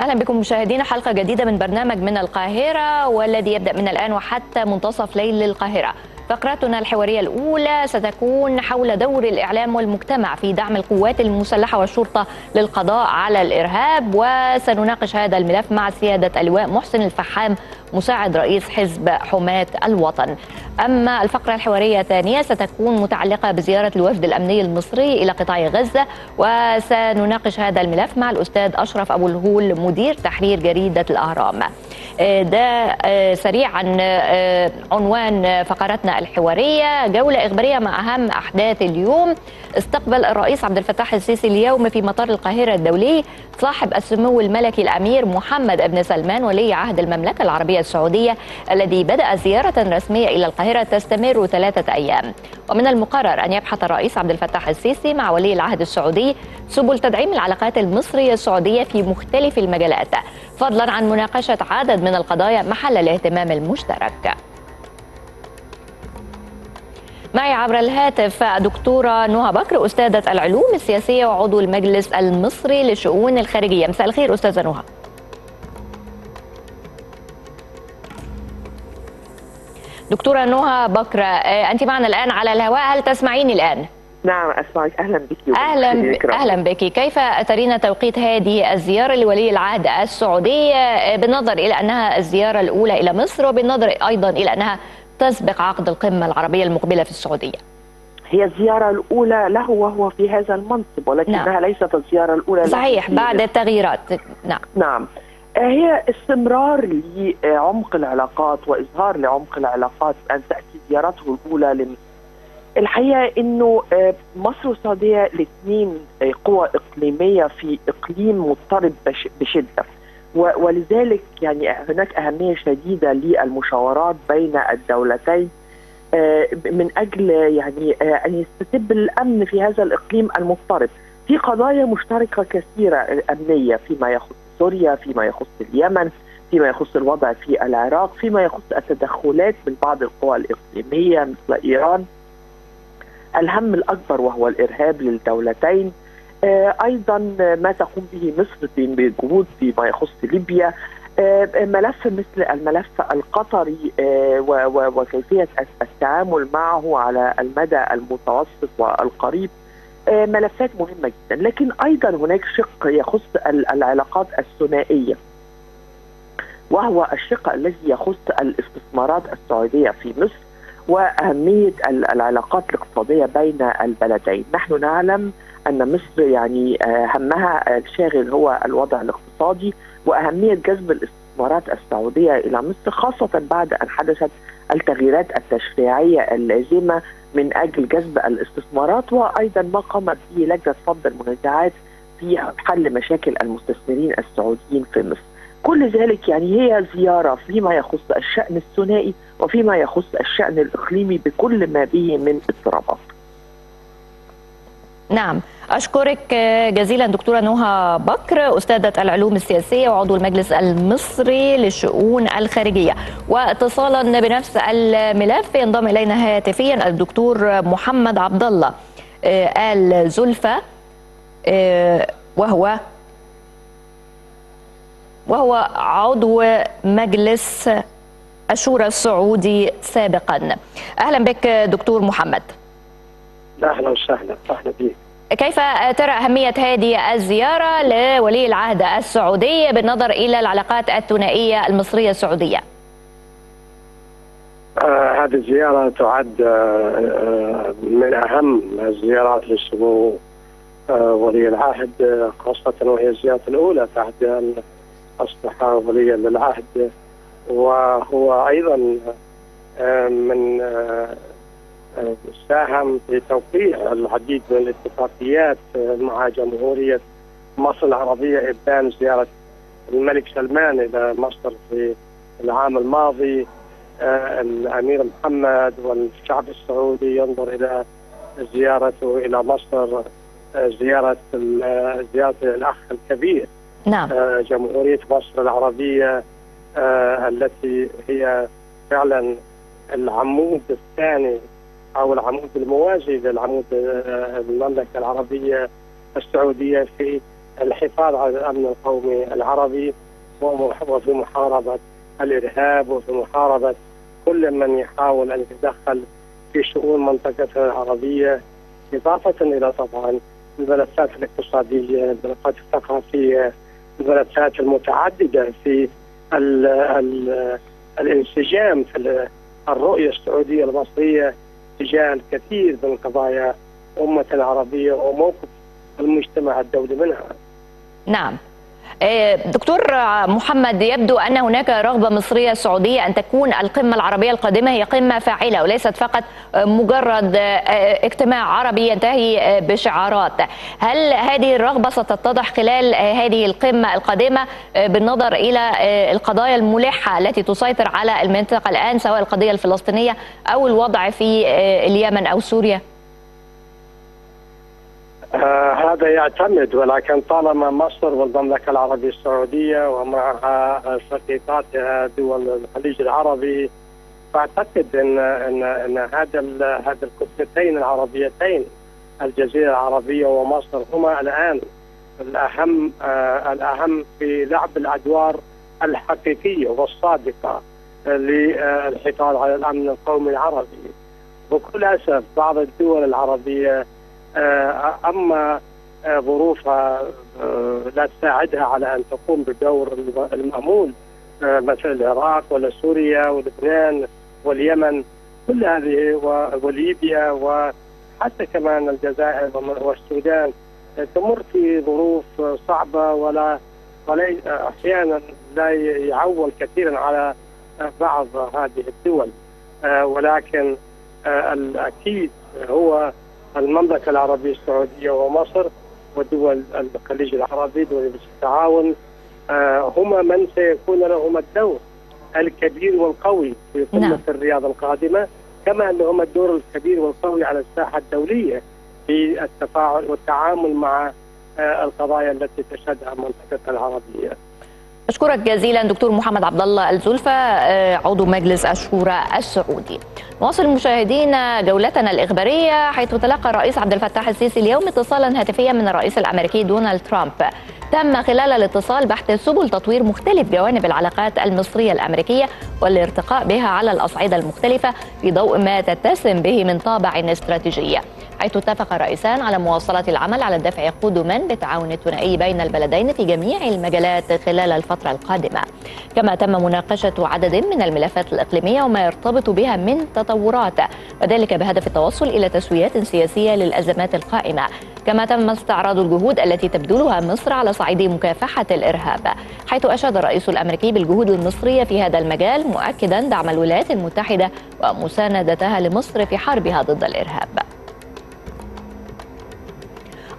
أهلا بكم مشاهدينا، حلقة جديدة من برنامج من القاهرة والذي يبدأ من الآن وحتى منتصف ليل القاهرة. فقراتنا الحوارية الأولى ستكون حول دور الإعلام والمجتمع في دعم القوات المسلحة والشرطة للقضاء على الإرهاب، وسنناقش هذا الملف مع سيادة اللواء محسن الفحام مساعد رئيس حزب حماة الوطن. أما الفقرة الحوارية الثانية ستكون متعلقة بزيارة الوفد الأمني المصري إلى قطاع غزة، وسنناقش هذا الملف مع الأستاذ اشرف ابو الهول مدير تحرير جريدة الأهرام. ده سريعا عنوان فقرتنا الحوارية. جولة إخبارية مع أهم أحداث اليوم. استقبل الرئيس عبد الفتاح السيسي اليوم في مطار القاهرة الدولي صاحب السمو الملكي الأمير محمد بن سلمان ولي عهد المملكة العربية السعودية، الذي بدأ زيارة رسمية إلى القاهرة تستمر 3 أيام. ومن المقرر أن يبحث الرئيس عبد الفتاح السيسي مع ولي العهد السعودي سبل تدعيم العلاقات المصرية السعودية في مختلف المجالات، فضلا عن مناقشة عدد من القضايا محل الاهتمام المشترك. معي عبر الهاتف دكتورة نهى بكر، أستاذة العلوم السياسية وعضو المجلس المصري للشؤون الخارجية. مساء الخير أستاذة نهى. دكتورة نهى بكر، أنت معنا الآن على الهواء، هل تسمعيني الآن؟ نعم أسمعك. أهلا بك. أهلا بك. كيف ترين توقيت هذه الزيارة لولي العهد السعودي بالنظر إلى أنها الزيارة الأولى إلى مصر، وبالنظر أيضا إلى أنها تسبق عقد القمة العربية المقبلة في السعودية؟ هي الزيارة الأولى له وهو في هذا المنصب، ولكنها نعم. ليست الزيارة الأولى. صحيح، بعد التغييرات. نعم نعم، هي استمرار لعمق العلاقات وإظهار لعمق العلاقات أن تأتي زيارته الأولى الحقيقة أنه مصر والسعودية الاثنين قوى إقليمية في إقليم مضطرب بشدة، ولذلك يعني هناك أهمية شديدة للمشاورات بين الدولتين من أجل يعني أن يستتب الأمن في هذا الإقليم المضطرب. في قضايا مشتركة كثيرة أمنية فيما يخص سوريا، فيما يخص اليمن، فيما يخص الوضع في العراق، فيما يخص التدخلات من بعض القوى الإقليمية مثل إيران، الهم الأكبر وهو الإرهاب للدولتين، أيضا ما تقوم به مصر بجهود فيما يخص ليبيا، ملف مثل الملف القطري وكيفية التعامل معه على المدى المتوسط والقريب، ملفات مهمة جدا. لكن أيضا هناك شق يخص العلاقات الثنائية، وهو الشق الذي يخص الاستثمارات السعودية في مصر وأهمية العلاقات الاقتصادية بين البلدين. نحن نعلم أن مصر يعني همها الشاغل هو الوضع الاقتصادي وأهمية جذب الاستثمارات السعودية إلى مصر، خاصة بعد أن حدثت التغييرات التشريعية اللازمة من أجل جذب الاستثمارات، وأيضا ما قامت به لجنة فض المنازعات في حل مشاكل المستثمرين السعوديين في مصر. كل ذلك يعني هي زيارة فيما يخص الشأن الثنائي وفيما يخص الشأن الإقليمي بكل ما به من اضطرابات. نعم، أشكرك جزيلا دكتورة نهى بكر، أستاذة العلوم السياسية وعضو المجلس المصري للشؤون الخارجية. واتصالا بنفس الملف ينضم إلينا هاتفيا الدكتور محمد عبدالله الزلفا، وهو عضو مجلس الشورى السعودي سابقا. أهلا بك دكتور محمد. أهلا وسهلا. أهلا بك. كيف ترى أهمية هذه الزيارة لولي العهد السعودي بالنظر إلى العلاقات الثنائية المصرية السعودية؟ هذه الزيارة تعد من أهم الزيارات لسمو ولي العهد، خاصة وهي الزيارة الأولى بعد أن أصبح وليا للعهد، وهو أيضا من ساهم في توقيع العديد من الاتفاقيات مع جمهورية مصر العربية، إبان زيارة الملك سلمان إلى مصر في العام الماضي. الأمير محمد والشعب السعودي ينظر إلى زيارته إلى مصر، زيارة الأخ الكبير نعم جمهورية مصر العربية، التي هي فعلا العمود الثاني أو العمود الموازي للعمود المملكة العربية السعودية في الحفاظ على الأمن القومي العربي وفي محاربة الإرهاب وفي محاربة كل من يحاول أن يتدخل في شؤون منطقتنا العربية، إضافة إلى طبعا الملفات الاقتصادية، الملفات الثقافية، الملفات المتعددة في الانسجام في الرؤية السعودية المصرية تجاه الكثير من قضايا أمتنا العربية وموقف المجتمع الدولي منها. نعم دكتور محمد، يبدو أن هناك رغبة مصرية سعودية أن تكون القمة العربية القادمة هي قمة فاعلة وليست فقط مجرد اجتماع عربي ينتهي بشعارات. هل هذه الرغبة ستتضح خلال هذه القمة القادمة بالنظر إلى القضايا الملحة التي تسيطر على المنطقة الآن، سواء القضية الفلسطينية أو الوضع في اليمن أو سوريا؟ هذا يعتمد، ولكن طالما مصر والمملكة العربية السعودية ومعها شقيقاتها دول الخليج العربي، فأعتقد أن هذا الكتلتين العربيتين الجزيرة العربية ومصر هما الآن الأهم في لعب الأدوار الحقيقية والصادقة للحفاظ على الأمن القومي العربي. وكل أسف بعض الدول العربية أما ظروفها لا تساعدها على أن تقوم بالدور المأمول، مثل العراق ولا سوريا ولبنان واليمن، كل هذه وليبيا وحتى كمان الجزائر والسودان تمر في ظروف صعبة، ولا أحيانا لا يعول كثيرا على بعض هذه الدول، ولكن الأكيد هو المملكة العربية السعودية ومصر ودول الخليج العربي ودول التعاون هما من سيكون لهم الدور الكبير والقوي في قمة الرياض القادمة، كما أن هما الدور الكبير والقوي على الساحة الدولية في التفاعل والتعامل مع القضايا التي تشهدها منطقتنا العربية. أشكرك جزيلا دكتور محمد عبدالله الزلفا، عضو مجلس الشورى السعودي. نواصل مشاهدينا جولتنا الإخبارية، حيث تلقى الرئيس عبد الفتاح السيسي اليوم اتصالا هاتفيا من الرئيس الأمريكي دونالد ترامب. تم خلال الاتصال بحث سبل تطوير مختلف جوانب العلاقات المصرية الأمريكية والارتقاء بها على الأصعدة المختلفة في ضوء ما تتسم به من طابع استراتيجية، حيث اتفق الرئيسان على مواصلة العمل على دفع قدما بالتعاون الثنائي بين البلدين في جميع المجالات خلال الفترة القادمة. كما تم مناقشة عدد من الملفات الإقليمية وما يرتبط بها من تطورات، وذلك بهدف التوصل إلى تسويات سياسية للأزمات القائمة. كما تم استعراض الجهود التي تبذلها مصر على صعيد مكافحة الإرهاب، حيث أشاد الرئيس الأمريكي بالجهود المصرية في هذا المجال، مؤكدا دعم الولايات المتحدة ومساندتها لمصر في حربها ضد الإرهاب.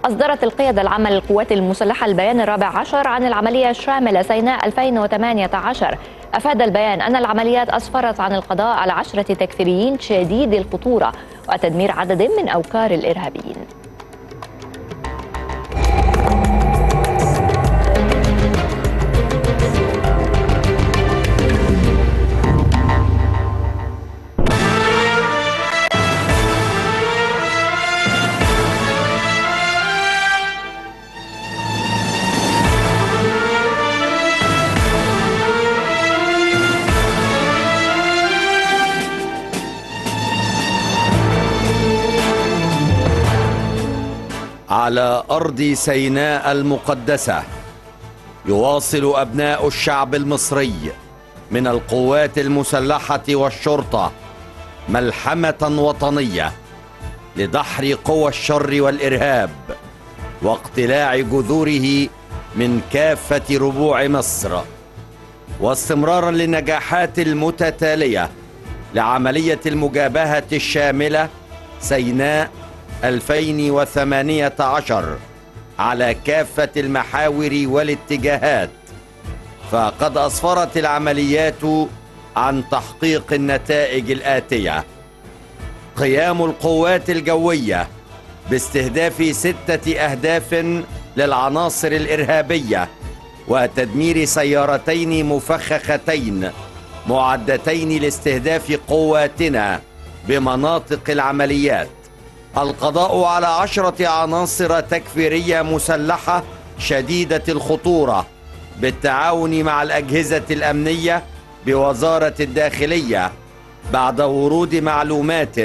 أصدرت القيادة العامة للقوات المسلحة البيان الرابع عشر عن العملية الشاملة سيناء 2018. أفاد البيان أن العمليات أسفرت عن القضاء على 10 تكفيريين شديد الخطورة وتدمير عدد من أوكار الإرهابيين. على أرض سيناء المقدسة يواصل أبناء الشعب المصري من القوات المسلحة والشرطة ملحمة وطنية لدحر قوى الشر والإرهاب واقتلاع جذوره من كافة ربوع مصر، واستمرارا للنجاحات المتتالية لعملية المجابهة الشاملة سيناء 2018 على كافة المحاور والاتجاهات. فقد أسفرت العمليات عن تحقيق النتائج الآتية: قيام القوات الجوية باستهداف 6 أهداف للعناصر الإرهابية وتدمير سيارتين مفخختين معدتين لاستهداف قواتنا بمناطق العمليات، القضاء على 10 عناصر تكفيرية مسلحة شديدة الخطورة بالتعاون مع الأجهزة الأمنية بوزارة الداخلية بعد ورود معلومات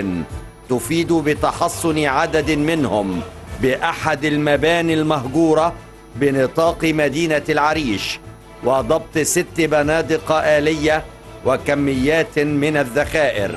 تفيد بتحصن عدد منهم بأحد المباني المهجورة بنطاق مدينة العريش وضبط 6 بنادق آلية وكميات من الذخائر.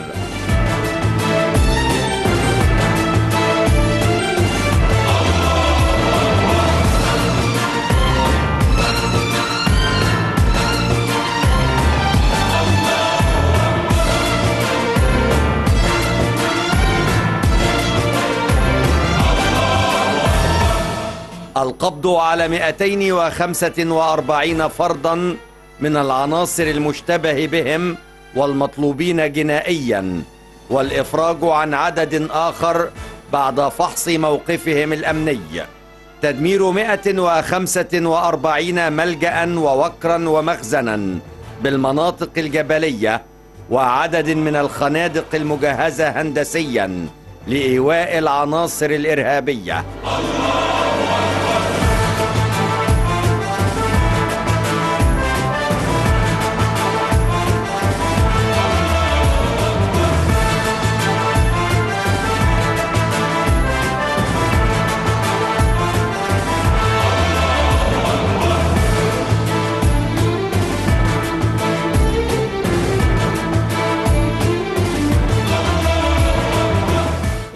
القبض على 245 فردا من العناصر المشتبه بهم والمطلوبين جنائيا، والإفراج عن عدد آخر بعد فحص موقفهم الأمني. تدمير 145 ملجأ ووكرا ومخزنا بالمناطق الجبلية وعدد من الخنادق المجهزة هندسيا لإيواء العناصر الإرهابية.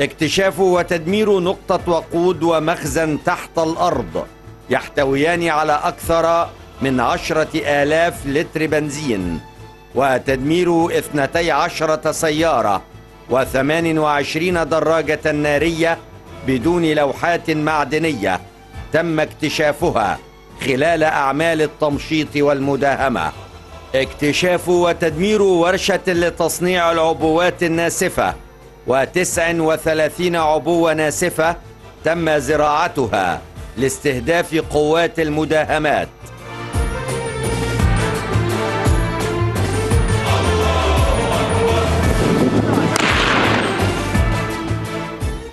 اكتشاف وتدمير نقطة وقود ومخزن تحت الأرض يحتويان على أكثر من 10,000 لتر بنزين، وتدمير 12 سيارة و28 دراجة نارية بدون لوحات معدنية تم اكتشافها خلال أعمال التمشيط والمداهمة. اكتشاف وتدمير ورشة لتصنيع العبوات الناسفة و39 عبوة ناسفة تم زراعتها لاستهداف قوات المداهمات.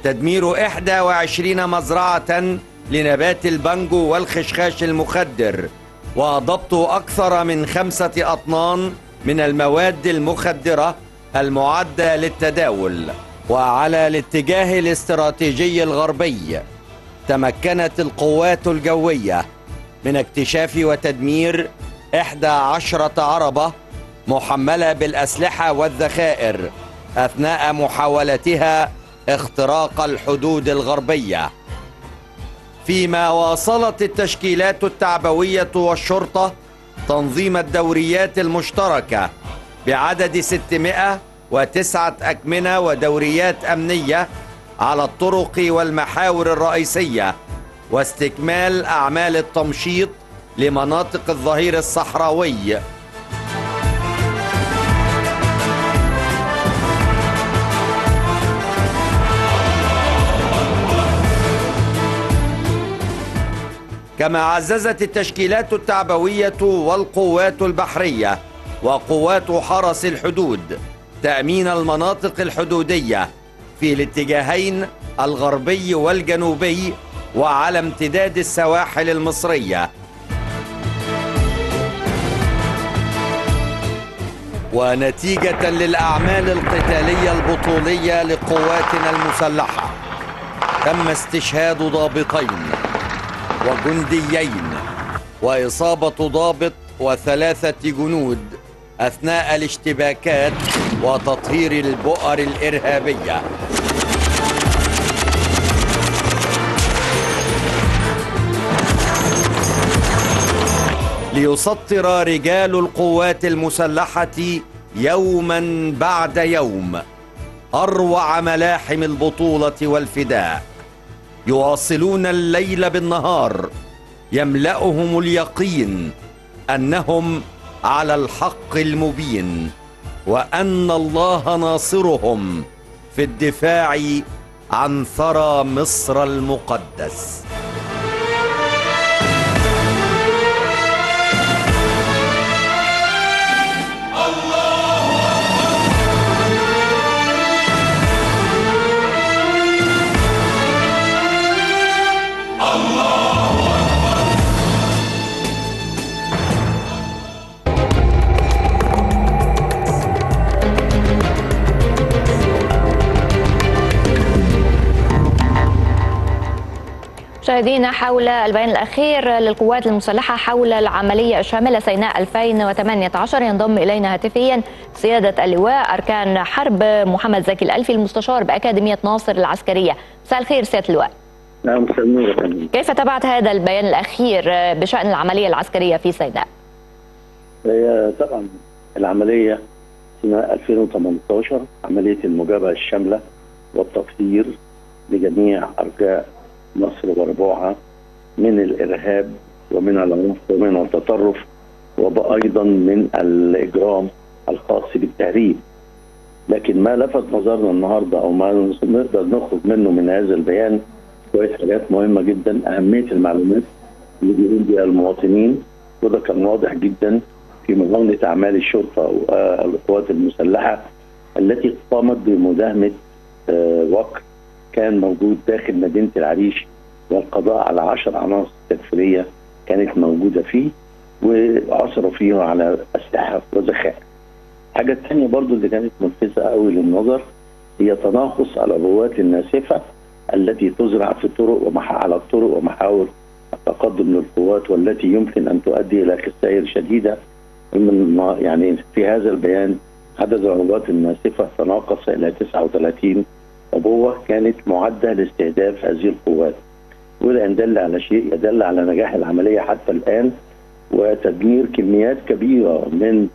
تدمير 21 مزرعة لنبات البانجو والخشخاش المخدر، وضبط أكثر من 5 أطنان من المواد المخدرة المعدة للتداول. وعلى الاتجاه الاستراتيجي الغربي تمكنت القوات الجوية من اكتشاف وتدمير 11 عربة محملة بالأسلحة والذخائر أثناء محاولتها اختراق الحدود الغربية. فيما واصلت التشكيلات التعبوية والشرطة تنظيم الدوريات المشتركة بعدد 609 أكمنة ودوريات أمنية على الطرق والمحاور الرئيسية، واستكمال أعمال التمشيط لمناطق الظهير الصحراوي. كما عززت التشكيلات التعبوية والقوات البحرية وقوات حرس الحدود تأمين المناطق الحدودية في الاتجاهين الغربي والجنوبي وعلى امتداد السواحل المصرية. ونتيجة للأعمال القتالية البطولية لقواتنا المسلحة تم استشهاد ضابطين وجنديين وإصابة ضابط و3 جنود أثناء الاشتباكات وتطهير البؤر الإرهابية. ليسطر رجال القوات المسلحة يوما بعد يوم أروع ملاحم البطولة والفداء، يواصلون الليل بالنهار، يملأهم اليقين أنهم على الحق المبين وأن الله ناصرهم في الدفاع عن ثرى مصر المقدس. الله أكبر. الله أكبر. مشاهدينا، حول البيان الأخير للقوات المسلحة حول العملية الشاملة سيناء 2018 ينضم إلينا هاتفيا سيادة اللواء أركان حرب محمد زكي الألفي المستشار بأكاديمية ناصر العسكرية. مساء الخير سيادة اللواء. نعم مساء النور. كيف تبعت هذا البيان الأخير بشأن العملية العسكرية في سيناء؟ هي طبعا العملية سيناء 2018 عملية المجابهة الشاملة والتطهير لجميع أرجاء مصر وربوعها من الارهاب ومن العنف ومن التطرف وايضا من الاجرام الخاص بالتهريب. لكن ما لفت نظرنا النهارده او ما نقدر نخرج منه من هذا البيان شويه حاجات مهمه جدا، اهميه المعلومات اللي بيقوم بها المواطنين، وده كان واضح جدا في مداوله اعمال الشرطه والقوات المسلحه التي قامت بمداهمه وقت كان موجود داخل مدينة العريش والقضاء على 10 عناصر تكفيرية كانت موجودة فيه وعثروا فيها على أسلحة وذخائر. الحاجة الثانية برضو اللي كانت ملفته قوي للنظر هي تناقص العبوات الناسفة التي تزرع في الطرق على الطرق ومحاور التقدم للقوات والتي يمكن أن تؤدي إلى خسائر شديدة. يعني في هذا البيان عدد العبوات الناسفة تناقص إلى 39 عبوة كانت معدة لاستهداف هذه القوات، وده يدل على شيء، يدل على نجاح العملية حتى الآن وتدمير كميات كبيرة من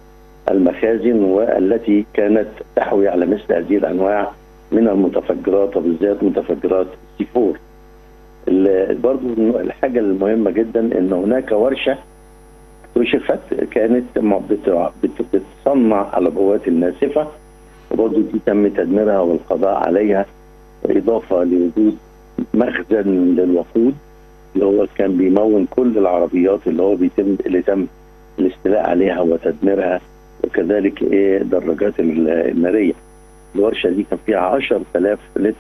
المخازن والتي كانت تحوي على مثل هذه الأنواع من المتفجرات وبالذات متفجرات سيفور. برضو الحاجة المهمة جدا إن هناك ورشة كشفت كانت بتصنع العبوات الناسفة وبرضه دي تم تدميرها والقضاء عليها، اضافه لوجود مخزن للوقود اللي هو كان بيمون كل العربيات اللي تم الاستيلاء عليها وتدميرها، وكذلك الدراجات الناريه. الورشه دي كان فيها 10000 لتر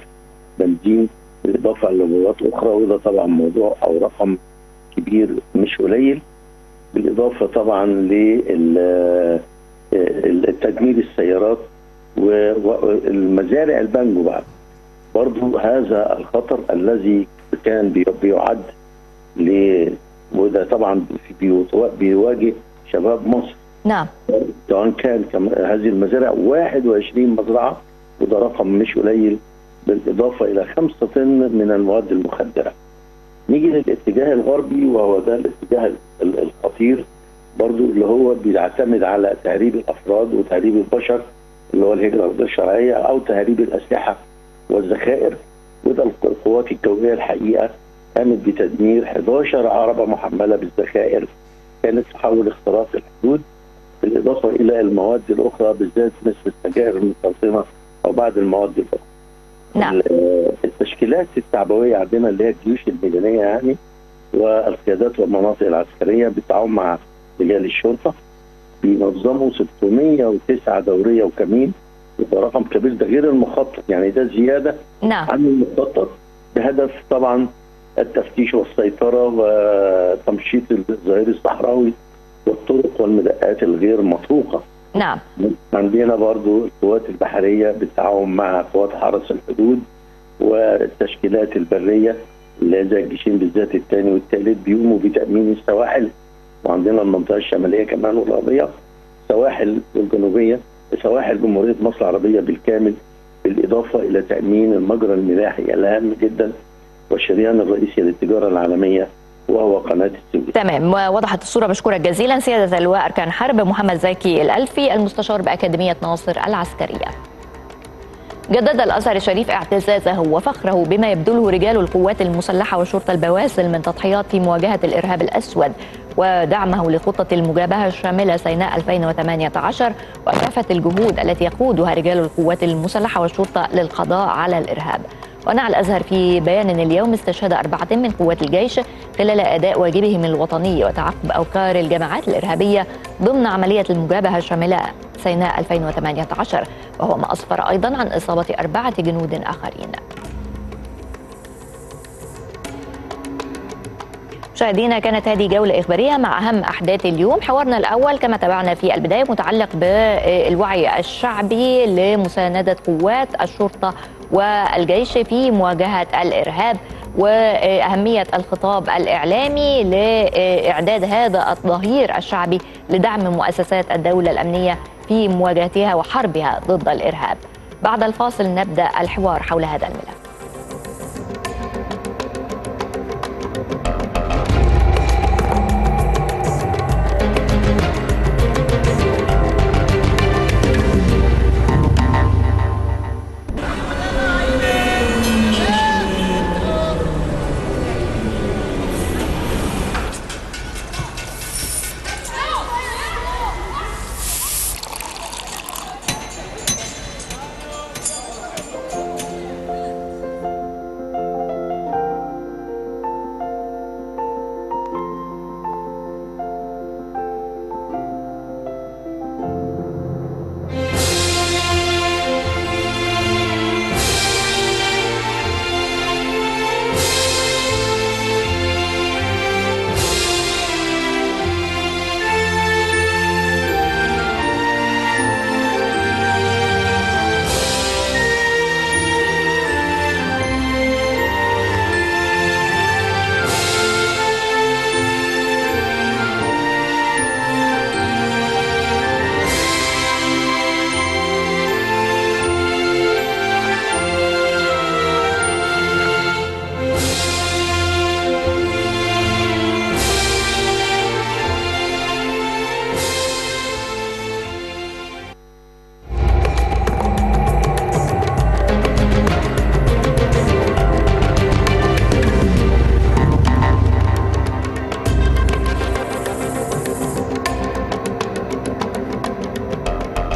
بنزين بالاضافه لوجود اخرى، وده طبعا موضوع او رقم كبير مش قليل، بالاضافه طبعا للتدمير السيارات والمزارع البانجو. بعد برضه هذا الخطر الذي كان بيعد وده طبعا بيواجه شباب مصر. نعم. طبعا كان هذه المزارع 21 مزرعه وده رقم مش قليل، بالاضافه الى 5 طن من المواد المخدره. نيجي للاتجاه الغربي وهو ده الاتجاه الخطير برضه اللي هو بيعتمد على تهريب الافراد وتهريب البشر اللي هو الهجرة غير شرعية أو تهريب الأسلحة والذخائر، وده القوات الجوية الحقيقة قامت بتدمير 11 عربة محملة بالذخائر كانت تحاول اختراق الحدود، بالإضافة إلى المواد الأخرى بالذات مثل السجائر المترسمة أو بعض المواد الأخرى. نعم. التشكيلات التعبوية عندنا اللي هي الجيوش المدنية يعني والقيادات والمناطق العسكرية بالتعاون مع رجال الشرطة بينظموا 609 دوريه وكمين، وده رقم كبير، ده غير المخطط، يعني ده زياده عن المخطط بهدف طبعا التفتيش والسيطره وتمشيط الظهير الصحراوي والطرق والمدقات الغير مطروقه. نعم. عندنا برضو القوات البحريه بالتعاون مع قوات حرس الحدود والتشكيلات البريه اللي زي الجيشين بالذات الثاني والثالث بيقوموا بتامين السواحل، وعندنا المنطقه الشماليه كمان والغربيه، السواحل الجنوبيه، سواحل جمهوريه مصر العربيه بالكامل، بالاضافه الى تامين المجرى الملاحي الاهم جدا والشريان الرئيسي للتجاره العالميه وهو قناه السويس. تمام، ووضحت الصوره. بشكرك جزيلا سياده اللواء اركان حرب محمد زكي الالفي المستشار باكاديميه ناصر العسكريه. جدد الازهر الشريف اعتزازه وفخره بما يبذله رجال القوات المسلحه والشرطه البواسل من تضحيات في مواجهه الارهاب الاسود ودعمه لخطة المجابهة الشاملة سيناء 2018 وكافة الجهود التي يقودها رجال القوات المسلحة والشرطة للقضاء على الإرهاب. ونعى الأزهر في بيان اليوم استشهاد 4 من قوات الجيش خلال أداء واجبهم الوطني وتعقب أوكار الجماعات الإرهابية ضمن عملية المجابهة الشاملة سيناء 2018، وهو ما أسفر أيضا عن إصابة 4 جنود آخرين. مشاهدينا، كانت هذه جولة إخبارية مع أهم أحداث اليوم. حوارنا الأول كما تابعنا في البداية متعلق بالوعي الشعبي لمساندة قوات الشرطة والجيش في مواجهة الإرهاب، وأهمية الخطاب الإعلامي لإعداد هذا الظهير الشعبي لدعم مؤسسات الدولة الأمنية في مواجهتها وحربها ضد الإرهاب. بعد الفاصل نبدأ الحوار حول هذا الملف.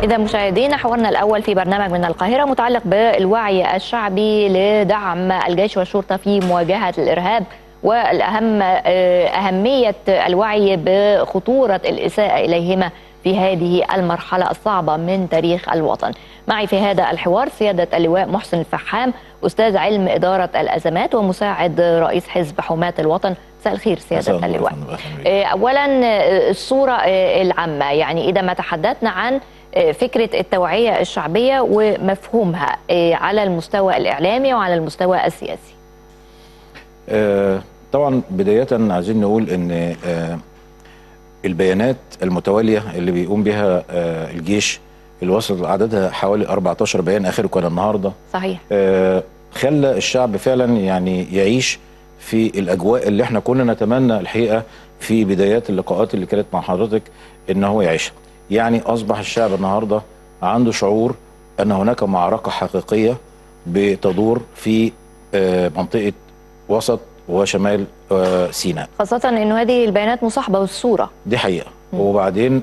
إذا مشاهدينا، حوارنا الأول في برنامج من القاهرة متعلق بالوعي الشعبي لدعم الجيش والشرطة في مواجهة الإرهاب، والأهم أهمية الوعي بخطورة الإساءة إليهما في هذه المرحلة الصعبة من تاريخ الوطن. معي في هذا الحوار سيادة اللواء محسن الفحام، أستاذ علم إدارة الأزمات ومساعد رئيس حزب حماة الوطن. مساء الخير سيادة اللواء. أولا الصورة العامة، يعني إذا ما تحدثنا عن فكرة التوعية الشعبية ومفهومها على المستوى الإعلامي وعلى المستوى السياسي. طبعا بداية عايزين نقول أن البيانات المتوالية اللي بيقوم بها الجيش اللي وصل عددها حوالي 14 بيان، آخره كان النهاردة. صحيح. خلى الشعب فعلا يعني يعيش في الأجواء اللي احنا كنا نتمنى الحقيقة في بدايات اللقاءات اللي كانت مع حضرتك إن هو يعيشها. يعني أصبح الشعب النهاردة عنده شعور أن هناك معركة حقيقية بتدور في منطقة وسط وشمال سيناء، خاصة أن هذه البيانات مصاحبة بالصورة دي حقيقة. وبعدين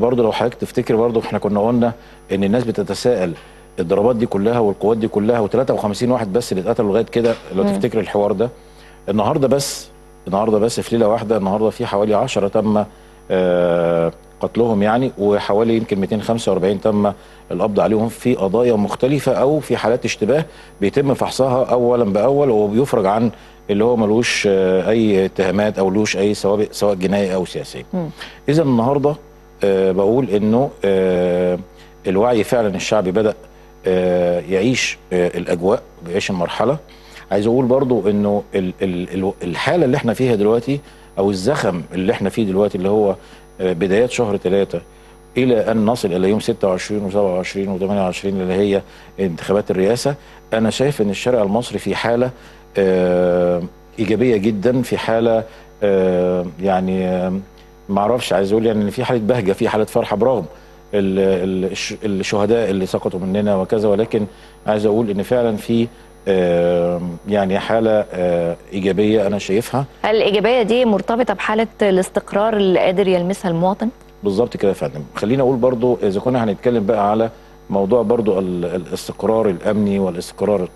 برضو لو حضرتك تفتكر برضو احنا كنا قلنا أن الناس بتتساءل الضربات دي كلها والقوات دي كلها و53 واحد بس اللي اتقتلوا لغاية كده. لو تفتكر الحوار ده النهاردة بس في ليلة واحدة النهاردة في حوالي 10 تم قتلهم يعني، وحوالي يمكن 245 تم القبض عليهم في قضايا مختلفة أو في حالات اشتباه بيتم فحصها أولا بأول وبيفرج عن اللي هو ملوش أي اتهامات أو ملوش أي سوابق سواء جنائية أو سياسية. إذا النهاردة بقول إنه الوعي فعلا الشعبي بدأ يعيش الأجواء، بيعيش المرحلة. عايز أقول برضو إنه الحالة اللي احنا فيها دلوقتي أو الزخم اللي احنا فيه دلوقتي اللي هو بدايات شهر 3 إلى أن نصل إلى يوم 26 و27 و28 اللي هي انتخابات الرئاسة، أنا شايف أن الشارع المصري في حالة إيجابية جدا، في حالة يعني معرفش عايز أقول يعني في حالة بهجة، في حالة فرحة برغم الشهداء اللي سقطوا مننا وكذا، ولكن عايز أقول أن فعلا في يعني حالة إيجابية أنا شايفها. هل الإيجابية دي مرتبطة بحالة الاستقرار اللي قادر يلمسها المواطن؟ بالظبط كده يا فندم. خلينا أقول برضو إذا كنا هنتكلم بقى على موضوع برضو الاستقرار الأمني والاستقرار،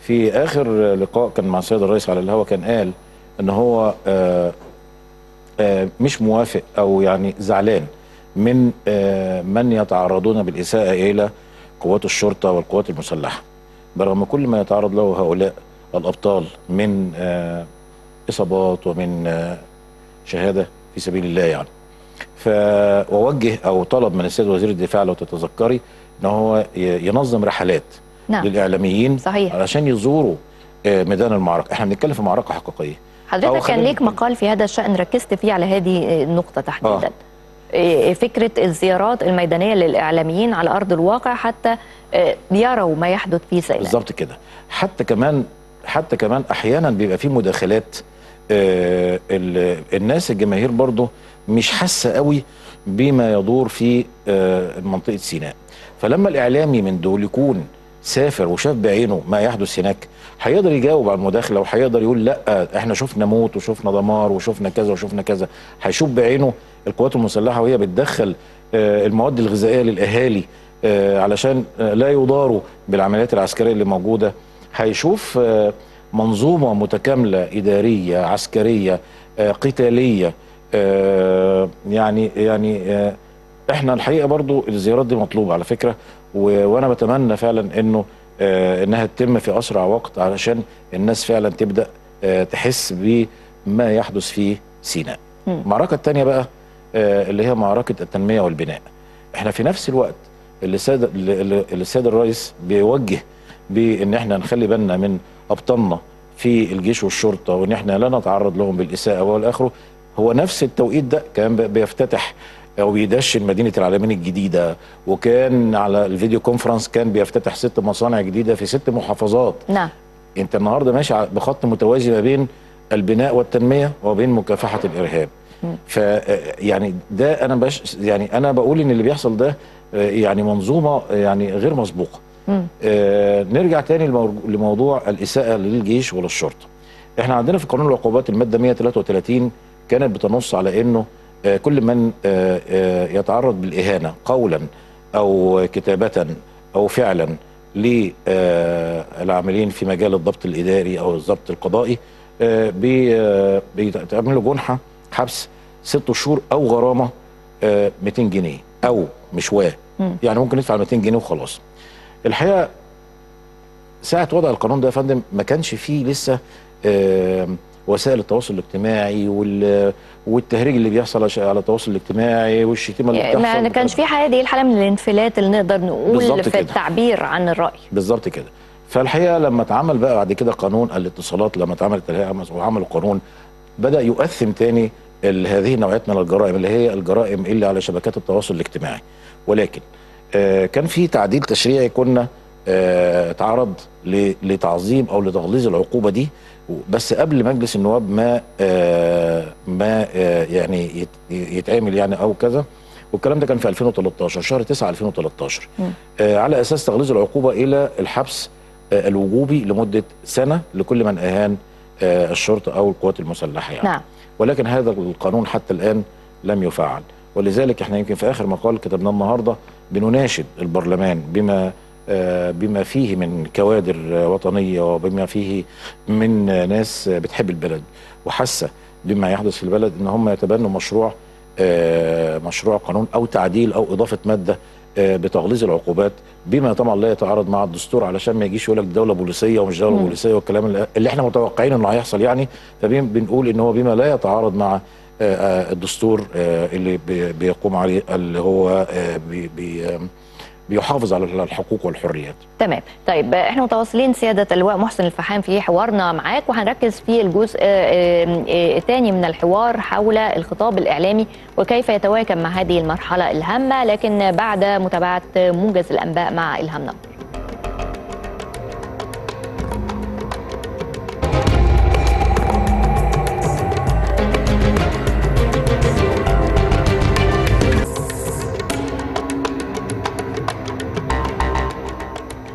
في آخر لقاء كان مع السيد الرئيس على الهوا كان قال إن هو مش موافق أو يعني زعلان من من يتعرضون بالإساءة إلى قوات الشرطة والقوات المسلحة، برغم كل ما يتعرض له هؤلاء الأبطال من إصابات ومن شهادة في سبيل الله يعني. فووجه أو طلب من السيد وزير الدفاع لو تتذكري إن هو ينظم رحلات. نعم. للإعلاميين. صحيح. علشان يزوروا ميدان المعركه، احنا بنتكلم في معركه حقيقيه. حضرتك كان ليك مقال في هذا الشأن ركزت فيه على هذه النقطه تحديدا. فكرة الزيارات الميدانية للإعلاميين على أرض الواقع حتى يروا ما يحدث في سيناء. بالظبط كده. حتى كمان أحيانا بيبقى في مداخلات الناس الجماهير برضه مش حاسة قوي بما يدور في منطقة سيناء. فلما الإعلامي من دول يكون سافر وشاف بعينه ما يحدث هناك هيقدر يجاوب على المداخله وهيقدر يقول لا احنا شفنا موت وشفنا دمار وشفنا كذا وشفنا كذا. هيشوف بعينه القوات المسلحه وهي بتدخل المواد الغذائيه للاهالي علشان لا يضاروا بالعمليات العسكريه اللي موجوده. هيشوف منظومه متكامله اداريه عسكريه قتاليه. يعني احنا الحقيقه برضو الزيارات دي مطلوبه على فكره، وانا بتمنى فعلا انه انها تتم في اسرع وقت علشان الناس فعلا تبدا تحس بما يحدث في سيناء. المعركه الثانيه بقى اللي هي معركه التنميه والبناء. احنا في نفس الوقت اللي السيد الرئيس بيوجه بان احنا نخلي بالنا من ابطالنا في الجيش والشرطه وان احنا لا نتعرض لهم بالاساءه والاخره، هو نفس التوقيت ده كان بيفتتح وبيدشن مدينه العالمين الجديده، وكان على الفيديو كونفرنس كان بيفتتح 6 مصانع جديده في 6 محافظات. نعم. انت النهارده ماشي بخط متوازي ما بين البناء والتنميه وبين مكافحه الارهاب. فيعني ده انا انا بقول ان اللي بيحصل ده يعني منظومه يعني غير مسبوقه. نرجع تاني لموضوع الاساءه للجيش وللشرطه. احنا عندنا في قانون العقوبات الماده 133 كانت بتنص على انه كل من يتعرض بالإهانة قولا أو كتابة أو فعلا للعاملين في مجال الضبط الإداري أو الضبط القضائي بيتعمل له جنحة حبس 6 شهور أو غرامة 200 جنيه أو مشواه. يعني ممكن ندفع 200 جنيه وخلاص. الحقيقة ساعة وضع القانون ده يا فندم ما كانش فيه لسه وسائل التواصل الاجتماعي والتهريج اللي بيحصل على التواصل الاجتماعي والشتيمه اللي بتحصل. ما كانش في هذه الحاله من الانفلات اللي نقدر نقول في التعبير عن الراي. بالظبط كده. فالحقيقه لما اتعمل بقى بعد كده قانون الاتصالات، لما اتعمل وعملوا قانون بدا يؤثم تاني هذه النوعيات من الجرائم اللي هي الجرائم اللي على شبكات التواصل الاجتماعي. ولكن كان في تعديل تشريعي كنا اتعرض لتعظيم او لتغليظ العقوبه دي، بس قبل مجلس النواب ما يعني يتعمل يعني او كذا. والكلام ده كان في 2013 شهر 9 2013 على اساس تغليظ العقوبه الى الحبس الوجوبي لمده سنه لكل من اهان الشرطه او القوات المسلحه يعني. نعم. ولكن هذا القانون حتى الان لم يفعل، ولذلك احنا يمكن في اخر مقال كتبناه النهارده بنناشد البرلمان بما فيه من كوادر وطنية وبما فيه من ناس بتحب البلد وحاسة بما يحدث في البلد ان هم يتبنوا مشروع قانون او تعديل او اضافة مادة بتغليظ العقوبات بما طبعا لا يتعارض مع الدستور، علشان ما يجيش يقول لك دولة بوليسية ومش دولة بوليسية والكلام اللي احنا متوقعين انه هيحصل يعني. فبنقول ان هو بما لا يتعارض مع الدستور اللي بيقوم عليه اللي هو بيحافظ على الحقوق والحريات. تمام. طيب احنا متواصلين سيادة اللواء محسن الفحام في حوارنا معاك، وهنركز في الجزء الثاني من الحوار حول الخطاب الإعلامي وكيف يتواكب مع هذه المرحلة الهامة، لكن بعد متابعة موجز الأنباء مع إلهام نمر.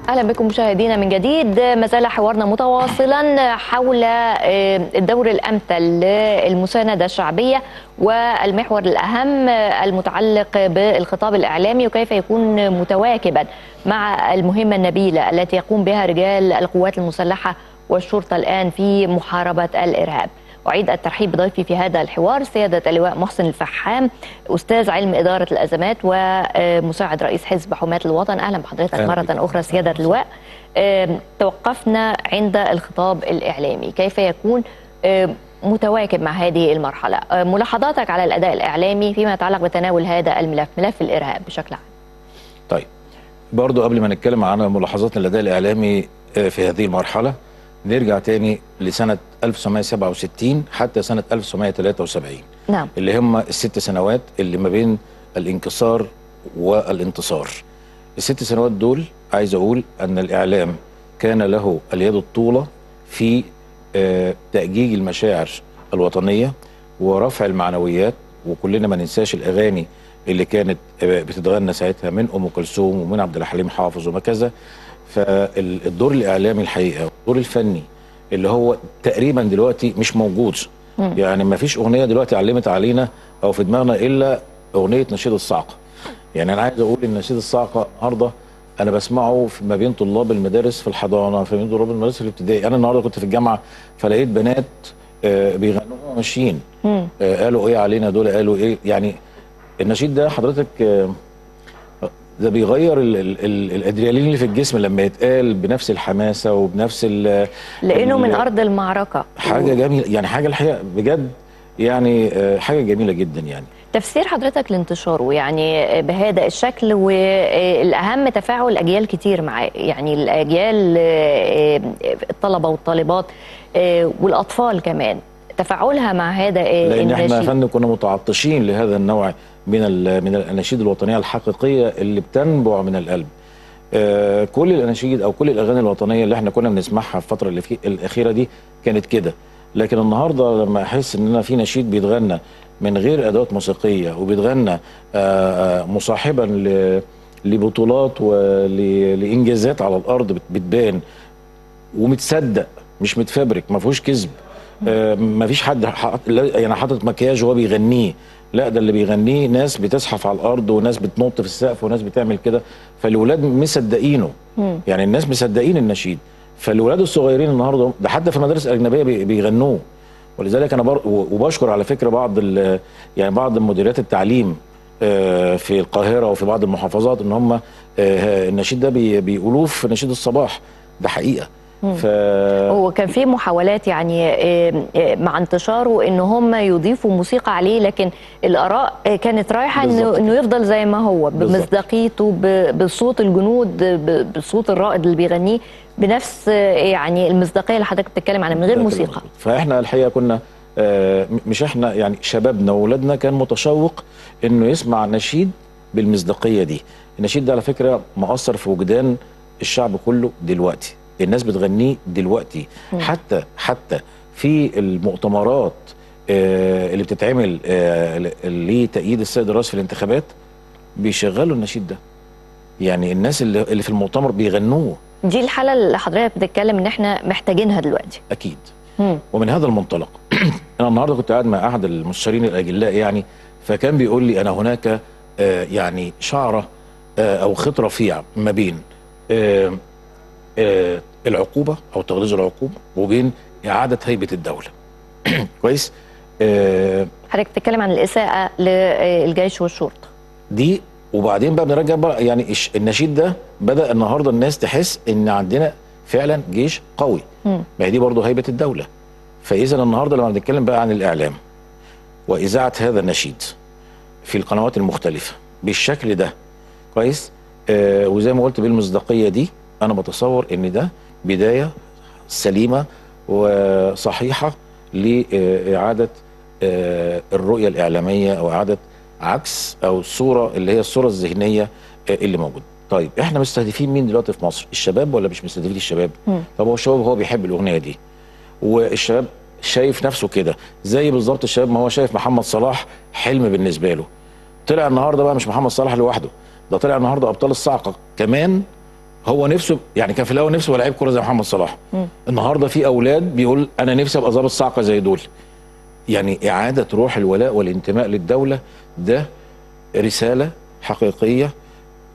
اهلا بكم مشاهدينا من جديد. ما زال حوارنا متواصلا حول الدور الامثل للمسانده الشعبيه والمحور الاهم المتعلق بالخطاب الاعلامي وكيف يكون متواكبا مع المهمه النبيله التي يقوم بها رجال القوات المسلحه والشرطه الان في محاربه الارهاب. أعيد الترحيب بضيفي في هذا الحوار سيادة اللواء محسن الفحام، أستاذ علم إدارة الأزمات ومساعد رئيس حزب حماة الوطن. أهلا بحضرتك مرة أخرى سيادة اللواء. توقفنا عند الخطاب الإعلامي، كيف يكون متواكب مع هذه المرحلة؟ ملاحظاتك على الأداء الإعلامي فيما يتعلق بتناول هذا الملف، ملف الإرهاب بشكل عام. طيب برضو قبل ما نتكلم عن ملاحظاتنا الأداء الإعلامي في هذه المرحلة نرجع تاني لسنة 1967 حتى سنة 1973. نعم. اللي هم الست سنوات اللي ما بين الانكسار والانتصار. الست سنوات دول عايز أقول أن الإعلام كان له اليد الطولة في تأجيج المشاعر الوطنية ورفع المعنويات، وكلنا ما ننساش الأغاني اللي كانت بتتغنى ساعتها من أم كلثوم ومن عبد الحليم حافظ ومكذا. فالدور الإعلامي الحقيقة والدور الفني اللي هو تقريبا دلوقتي مش موجود. يعني ما فيش أغنية دلوقتي علمت علينا أو في دماغنا إلا أغنية نشيد الصاعقة. يعني أنا عايز أقول إن نشيد الصاعقة النهارده أنا بسمعه ما بين طلاب المدارس في الحضانة، في بين طلاب المدارس في الابتدائي. أنا النهارده كنت في الجامعة فلقيت بنات بيغنوا وهم ماشيين، قالوا إيه علينا دول، قالوا إيه. يعني النشيد ده حضرتك ده بيغير الادريالين اللي في الجسم لما يتقال بنفس الحماسه وبنفس لانه من ارض المعركه. حاجه جميله يعني، حاجه الحقيقه بجد يعني حاجه جميله جدا. يعني تفسير حضرتك لانتشاره يعني بهذا الشكل، والاهم تفاعل اجيال كتير معاه، يعني الاجيال الطلبه والطالبات والاطفال كمان تفاعلها مع هذا النشيد. لان احنا يا فندم كنا متعطشين لهذا النوع من الاناشيد الوطنيه الحقيقيه اللي بتنبع من القلب. كل الاناشيد او كل الاغاني الوطنيه اللي احنا كنا بنسمعها في الفتره الاخيره دي كانت كده، لكن النهارده لما احس ان انا في نشيد بيتغنى من غير ادوات موسيقيه وبيتغنى مصاحبا لبطولات ولانجازات على الارض بتبان ومتصدق، مش متفبرك، ما فيهوش كذب، ما فيش حد يعني حاطط مكياج وهو بيغنيه. لا، ده اللي بيغنيه ناس بتزحف على الارض وناس بتنط في السقف وناس بتعمل كده، فالولاد مصدقينه. يعني الناس مصدقين النشيد، فالولاد الصغيرين النهارده ده حتى في المدارس الاجنبيه بيغنوه. ولذلك انا وبشكر على فكره بعض يعني بعض مديريات التعليم في القاهره وفي بعض المحافظات ان هم النشيد ده بيقولوه في نشيد الصباح. ده حقيقه. وكان في محاولات يعني مع انتشاره ان هم يضيفوا موسيقى عليه، لكن الاراء كانت رايحه انه يفضل زي ما هو بمصداقيته، بصوت الجنود، بصوت الرائد اللي بيغنيه، بنفس يعني المصداقيه اللي حضرتك بتتكلم عنها من غير موسيقى. فاحنا الحقيقه كنا مش احنا يعني شبابنا واولادنا كان متشوق انه يسمع نشيد بالمصداقيه دي. النشيد ده على فكره مؤثر في وجدان الشعب كله دلوقتي، الناس بتغنيه دلوقتي. حتى في المؤتمرات اللي بتتعمل لتأييد السيد الرئيس في الانتخابات بيشغلوا النشيد ده. يعني الناس اللي في المؤتمر بيغنوه. دي الحالة اللي حضرتك بتتكلم ان احنا محتاجينها دلوقتي. اكيد. ومن هذا المنطلق انا النهارده كنت قاعد مع احد المستشارين الاجلاء يعني، فكان بيقول لي انا هناك يعني شعره او خط رفيع ما بين العقوبة أو تغليظ العقوبة وبين إعادة هيبة الدولة. كويس؟ حضرتك بتتكلم عن الإساءة للجيش والشرطة دي. وبعدين بقى بنرجع بقى يعني النشيد ده بدأ النهارده الناس تحس إن عندنا فعلا جيش قوي. ما هي دي برضه هيبة الدولة. فإذا النهارده لما بنتكلم بقى عن الإعلام وإذاعة هذا النشيد في القنوات المختلفة بالشكل ده، كويس؟ وزي ما قلت بالمصداقية دي، أنا بتصور إن ده بداية سليمة وصحيحة لإعادة الرؤية الإعلامية أو إعادة عكس أو الصورة اللي هي الصورة الذهنية اللي موجودة. طيب إحنا مستهدفين مين دلوقتي في مصر؟ الشباب ولا مش مستهدفين الشباب؟ طب هو الشباب هو بيحب الأغنية دي والشباب شايف نفسه كده، زي بالظبط الشباب ما هو شايف محمد صلاح حلم بالنسبة له. طلع النهاردة بقى مش محمد صلاح لوحده، ده طلع النهاردة أبطال الصاعقة كمان. هو نفسه يعني كان في الاول نفسه هو لعيب كوره زي محمد صلاح. النهارده في اولاد بيقول انا نفسي ابقى ظابط صاعقه زي دول. يعني اعاده روح الولاء والانتماء للدوله ده رساله حقيقيه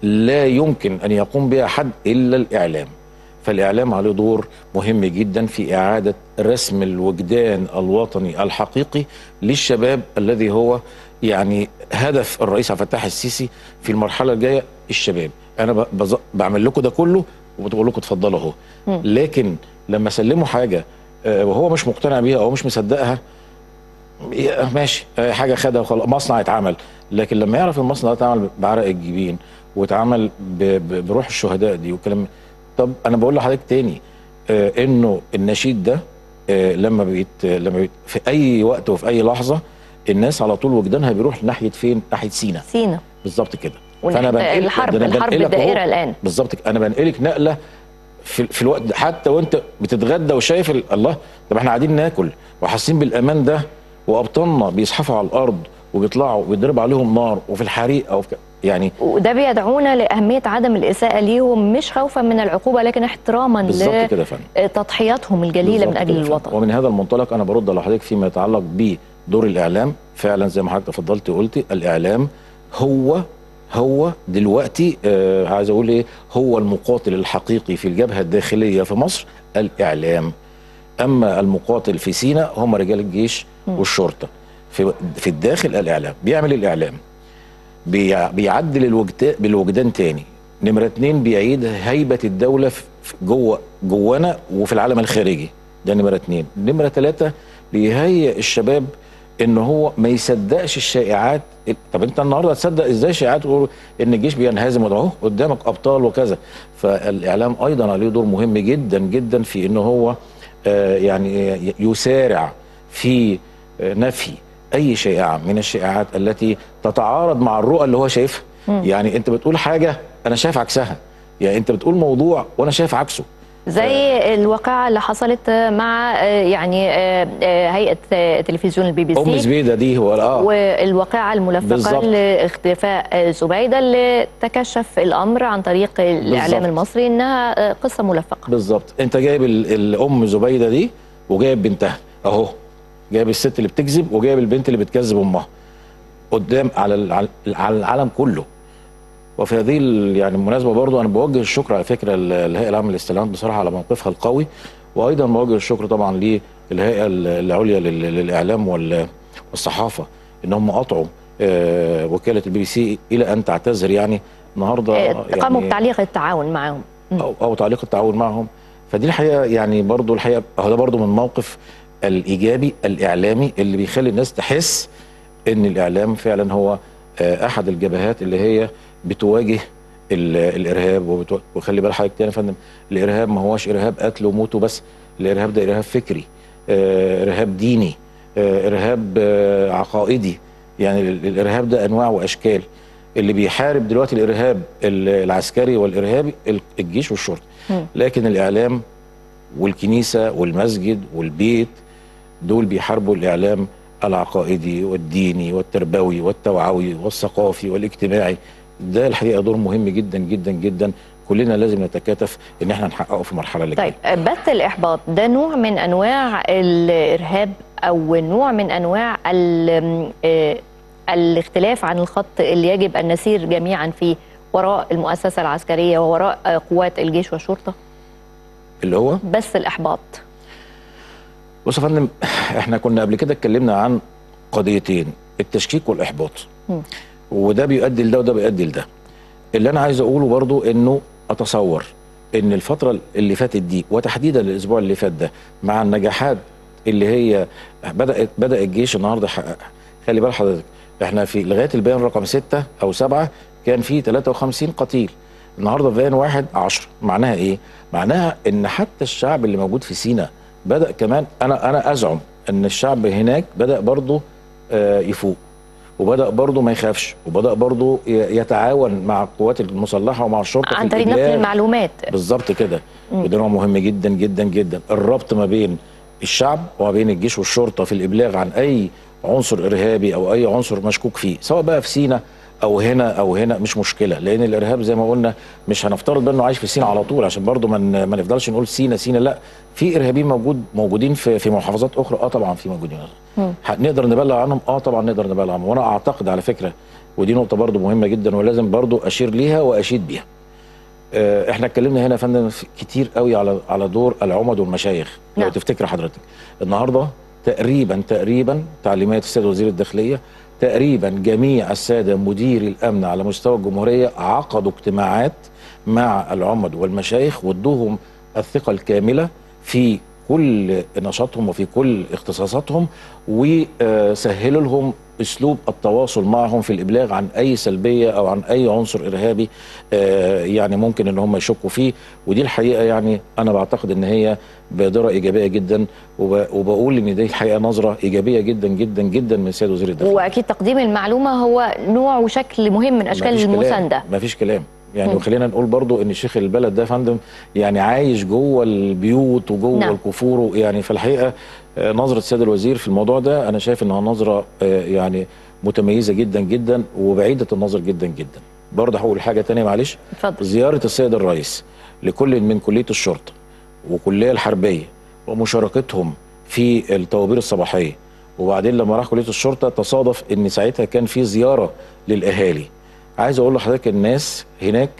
لا يمكن ان يقوم بها حد الا الاعلام. فالاعلام عليه دور مهم جدا في اعاده رسم الوجدان الوطني الحقيقي للشباب، الذي هو يعني هدف الرئيس عبد الفتاح السيسي في المرحله الجايه الشباب. انا بعمل لكم ده كله وبقول لكم اتفضلوا اهو، لكن لما اسلموا حاجه وهو مش مقتنع بيها او مش مصدقها، ماشي حاجه خدها وخلاص، مصنع اتعمل. لكن لما يعرف المصنع اتعمل بعرق الجبين واتعمل بروح الشهداء دي والكلام. طب انا بقول لحضرتك تاني انه النشيد ده لما بقيت في اي وقت وفي اي لحظه الناس على طول وجدانها بيروح ناحيه فين؟ ناحيه سينا بالظبط كده. فانا بنقلك الحرب الدائره الان بالظبط، انا بنقلك نقله في الوقت ده، حتى وانت بتتغدى وشايف الله طب احنا قاعدين ناكل وحاسين بالامان ده، وابطالنا بيزحفوا على الارض وبيطلعوا وبيتضرب عليهم نار وفي الحريق او في يعني، وده بيدعونا لاهميه عدم الاساءه ليهم، مش خوفا من العقوبه لكن احتراما لتضحياتهم الجليله من اجل الوطن. ومن هذا المنطلق انا برد لحضرتك فيما يتعلق بدور الاعلام. فعلا زي ما حضرتك تفضلتي وقلتي، الاعلام هو دلوقتي عايز اقول ايه، هو المقاتل الحقيقي في الجبهه الداخليه في مصر الاعلام. اما المقاتل في سيناء هم رجال الجيش والشرطه. في الداخل الاعلام بيعمل الاعلام، بيعدل بالوجدان تاني، نمره 2 بيعيد هيبه الدوله جوانا وفي العالم الخارجي، ده نمره 2. نمره 3 بيهيئ الشباب ان هو ما يصدقش الشائعات. طب انت النهارده هتصدق ازاي شائعات تقول ان الجيش بينهزم اهو قدامك ابطال وكذا؟ فالاعلام ايضا عليه دور مهم جدا جدا في ان هو يعني يسارع في نفي اي شائعه من الشائعات التي تتعارض مع الرؤى اللي هو شايفها. يعني انت بتقول حاجه انا شايف عكسها، يعني انت بتقول موضوع وانا شايف عكسه، زي الواقعه اللي حصلت مع يعني هيئه تلفزيون البي بي سي ام زبيده دي، والواقعه الملفقه لاختفاء زبيده اللي تكشف الامر عن طريق الاعلام المصري انها قصه ملفقه. بالظبط، انت جايب الام زبيده دي وجايب بنتها اهو، جايب الست اللي بتكذب وجايب البنت اللي بتكذب امها قدام على العالم كله. وفي هذه يعني المناسبه برضو انا بوجه الشكر على فكره للهيئه العامه للاستعلامات بصراحه على موقفها القوي، وايضا بوجه الشكر طبعا للهيئه العليا للاعلام والصحافه ان هم قطعوا وكاله البي بي سي الى ان تعتذر. يعني النهارده قاموا بتعليق التعاون معاهم او تعليق التعاون معاهم، فدي الحقيقه يعني برضو الحقيقه هو ده برضو من الموقف الايجابي الاعلامي اللي بيخلي الناس تحس ان الاعلام فعلا هو احد الجبهات اللي هي بتواجه الارهاب. وخلي بال حضرتك يا فندم، الارهاب ما هوش ارهاب قتل وموت وبس، الارهاب ده ارهاب فكري، ارهاب ديني، ارهاب عقائدي. يعني الارهاب ده انواع واشكال. اللي بيحارب دلوقتي الارهاب العسكري والارهابي الجيش والشرطه، لكن الاعلام والكنيسه والمسجد والبيت دول بيحاربوا الاعلام العقائدي والديني والتربوي والتوعوي والثقافي والاجتماعي. ده الحقيقه دور مهم جدا جدا جدا، كلنا لازم نتكاتف ان احنا نحققه في المرحله اللي جايه. طيب بث الاحباط ده نوع من انواع الارهاب او نوع من انواع الاختلاف عن الخط اللي يجب ان نسير جميعا فيه وراء المؤسسه العسكريه ووراء قوات الجيش والشرطه؟ اللي هو بث الاحباط. بص يا فندم، احنا كنا قبل كده اتكلمنا عن قضيتين، التشكيك والاحباط. وده بيؤدي لده وده بيؤدي لده. اللي انا عايز اقوله برضو انه اتصور ان الفتره اللي فاتت دي وتحديدا الاسبوع اللي فات ده مع النجاحات اللي هي بدا الجيش النهارده يحققها. خلي بال حضرتك، احنا في لغايه البيان رقم 6 او 7 كان في 53 قتيل، النهارده في بيان 1 10. معناها ايه؟ معناها ان حتى الشعب اللي موجود في سيناء بدا كمان، انا ازعم ان الشعب هناك بدا برضو يفوق، وبدأ برضه ما يخافش، وبدأ برضه يتعاون مع القوات المسلحة ومع الشرطة عن طريق نقل المعلومات. بالظبط كده، وده نوع مهم جدا جدا جدا. الربط ما بين الشعب وما بين الجيش والشرطة في الإبلاغ عن أي عنصر إرهابي أو أي عنصر مشكوك فيه، سواء بقى في سيناء أو هنا أو هنا، مش مشكلة. لأن الإرهاب زي ما قلنا مش هنفترض بأنه عايش في سيناء على طول، عشان برضه ما نفضلش نقول سيناء سيناء، لا، في إرهابيين موجودين في محافظات أخرى. طبعا في موجودين، نقدر نبلغ عنهم، طبعا نقدر نبلغ عنهم. وانا اعتقد على فكره، ودي نقطه برضو مهمه جدا ولازم برضو اشير ليها واشيد بيها، احنا اتكلمنا هنا يا فندم كتير قوي على دور العمد والمشايخ. لو تفتكر حضرتك النهارده تقريبا تعليمات السيد وزير الداخليه، تقريبا جميع الساده مديري الامن على مستوى الجمهوريه عقدوا اجتماعات مع العمد والمشايخ وادوهم الثقه الكامله في كل نشاطهم وفي كل اختصاصاتهم، وسهلوا لهم اسلوب التواصل معهم في الابلاغ عن اي سلبيه او عن اي عنصر ارهابي يعني ممكن ان هم يشكوا فيه. ودي الحقيقه يعني انا بعتقد ان هي بادره ايجابيه جدا، وبقول ان دي الحقيقه نظره ايجابيه جدا جدا جدا من السيد وزير الداخليه. واكيد تقديم المعلومه هو نوع وشكل مهم من اشكال المسانده، مفيش كلام يعني. وخلينا نقول برضو ان شيخ البلد ده فندم يعني عايش جوه البيوت وجوه الكفور يعني. فالحقيقه نظره السيد الوزير في الموضوع ده انا شايف انها نظره يعني متميزه جدا جدا وبعيده النظر جدا جدا. برضه هقول حاجه ثانيه معلش. اتفضل. زياره السيد الرئيس لكل من كليه الشرطه والكليه الحربيه ومشاركتهم في الطوابير الصباحيه، وبعدين لما راح كليه الشرطه تصادف ان ساعتها كان في زياره للاهالي. عايز اقول لحضرتك الناس هناك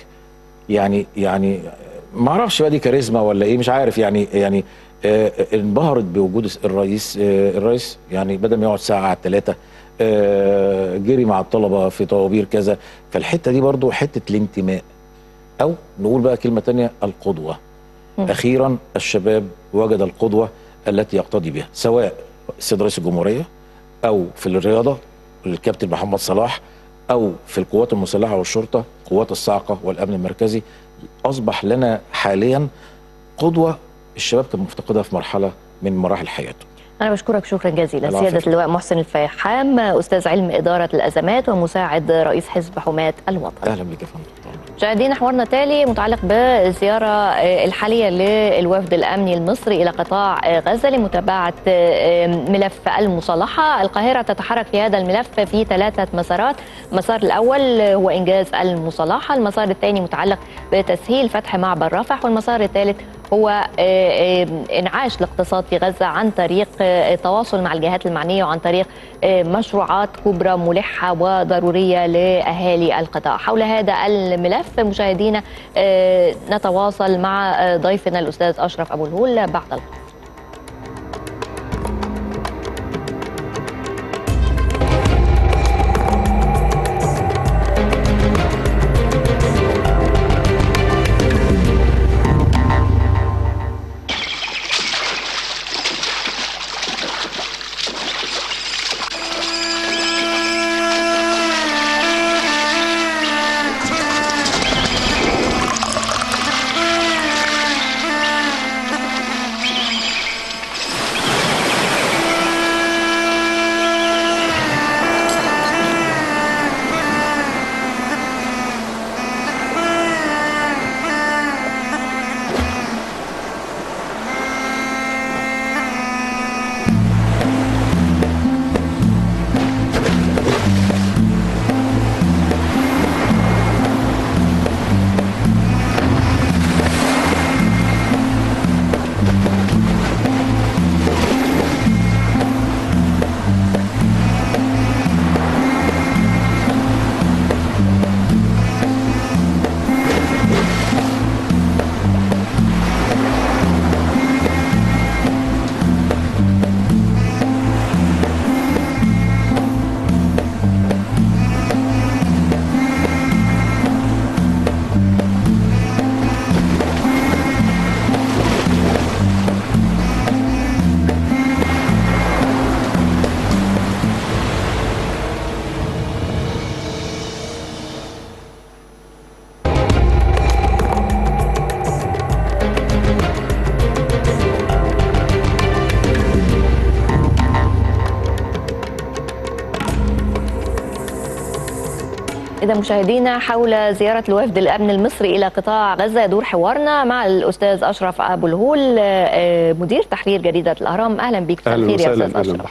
يعني ما اعرفش بقى دي كاريزما ولا ايه مش عارف يعني انبهرت بوجود الرئيس. الرئيس يعني بدل ما يقعد ساعه على الثلاثه جري مع الطلبه في طوابير كذا. فالحته دي برضو حته الانتماء، او نقول بقى كلمه ثانيه القدوه. اخيرا الشباب وجد القدوه التي يقتدي بها، سواء السيد رئيس الجمهوريه او في الرياضه الكابتن محمد صلاح، أو في القوات المسلحة والشرطة، قوات الصاعقة والأمن المركزي. أصبح لنا حاليا قدوة الشباب كان مفتقدها في مرحلة من مراحل حياته. أنا بشكرك شكرا جزيلا سيادة اللواء محسن الفحام، أستاذ علم إدارة الأزمات ومساعد رئيس حزب حماة الوطن. أهلا بك يا فندم. مشاهدينا حوارنا تالي متعلق بالزيارة الحالية للوفد الأمني المصري إلى قطاع غزة لمتابعة ملف المصالحة. القاهرة تتحرك في هذا الملف في ثلاثة مسارات. المسار الأول هو إنجاز المصالحة، المسار الثاني متعلق بتسهيل فتح معبر رفح، والمسار الثالث هو إنعاش الاقتصاد في غزة عن طريق التواصل مع الجهات المعنية وعن طريق مشروعات كبرى ملحة وضرورية لأهالي القطاع. حول هذا الملف مشاهدينا نتواصل مع ضيفنا الأستاذ اشرف ابو الهول بعد الفاصل. مشاهدينا حول زيارة الوفد الأمن المصري إلى قطاع غزة يدور حوارنا مع الأستاذ أشرف أبو الهول مدير تحرير جريدة الأهرام. أهلا بك كثير يا أستاذ أشرف.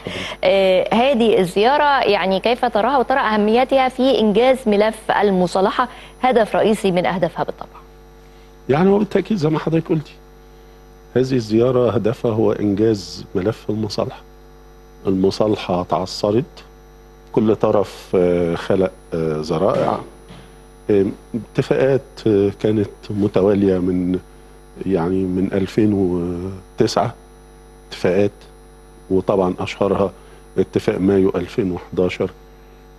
هذه الزيارة يعني كيف تراها وترى أهميتها في إنجاز ملف المصالحة، هدف رئيسي من أهدافها بالطبع؟ يعني وبالتأكيد زي ما حضرتك قلتي هذه الزيارة هدفها هو إنجاز ملف المصالحة. المصالحة تعثرت، كل طرف خلق ذرائع، اتفاقات كانت متوالية من 2009 اتفاقات، وطبعا اشهرها اتفاق مايو 2011،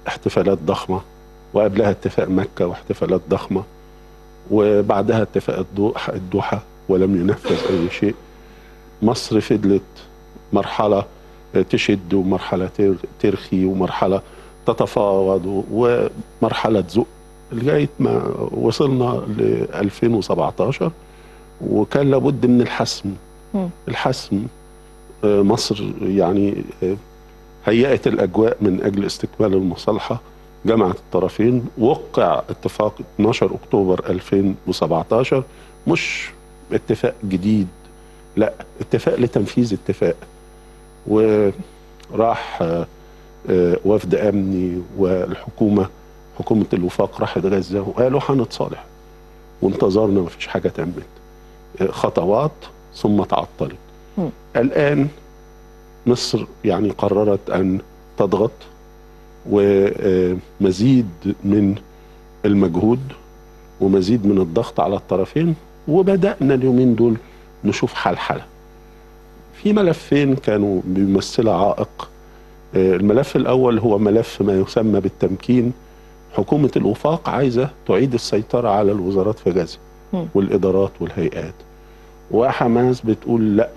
احتفالات ضخمة، وقبلها اتفاق مكة واحتفالات ضخمة، وبعدها اتفاق الدوحة ولم ينفذ اي شيء. مصر فضلت مرحلة تشد ومرحلة ترخي ومرحلة تتفاوض ومرحلة زق لغاية ما وصلنا ل 2017 وكان لابد من الحسم. الحسم مصر يعني هيأت الأجواء من أجل استكمال المصالحة، جمعت الطرفين، وقع اتفاق 12 أكتوبر 2017، مش اتفاق جديد، لا، اتفاق لتنفيذ اتفاق. وراح وفد أمني والحكومة، حكومة الوفاق، راحت غزة وقالوا هنتصالح، وانتظرنا مفيش حاجة اتعملت، خطوات ثم تعطلت. الآن مصر يعني قررت أن تضغط، ومزيد من المجهود ومزيد من الضغط على الطرفين، وبدأنا اليومين دول نشوف حل في ملفين كانوا بيمثلوا عائق. الملف الأول هو ملف ما يسمى بالتمكين. حكومة الوفاق عايزة تعيد السيطرة على الوزارات في غزة والإدارات والهيئات، وحماس بتقول لأ،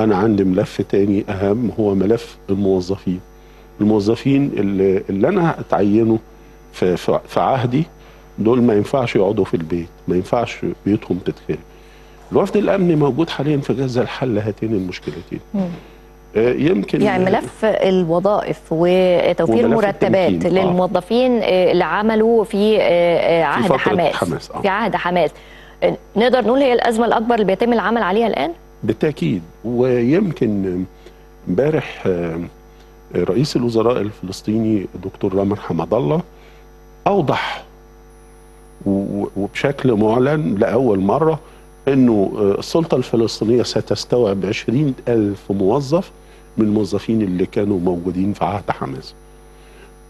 أنا عندي ملف تاني أهم، هو ملف الموظفين. الموظفين اللي أنا أتعينه في عهدي دول ما ينفعش يقعدوا في البيت، ما ينفعش بيوتهم تتخرب. الوفد الأمني موجود حاليا في غزة لحل هاتين المشكلتين. يمكن يعني ملف الوظائف وتوفير مرتبات للموظفين اللي عملوا في عهد حماس نقدر نقول هي الأزمة الأكبر اللي بيتم العمل عليها الآن؟ بالتأكيد. ويمكن امبارح رئيس الوزراء الفلسطيني دكتور رامي حمد الله أوضح وبشكل معلن لأول مرة أنه السلطة الفلسطينية ستستوعب 20,000 موظف من الموظفين اللي كانوا موجودين في عهد حماس.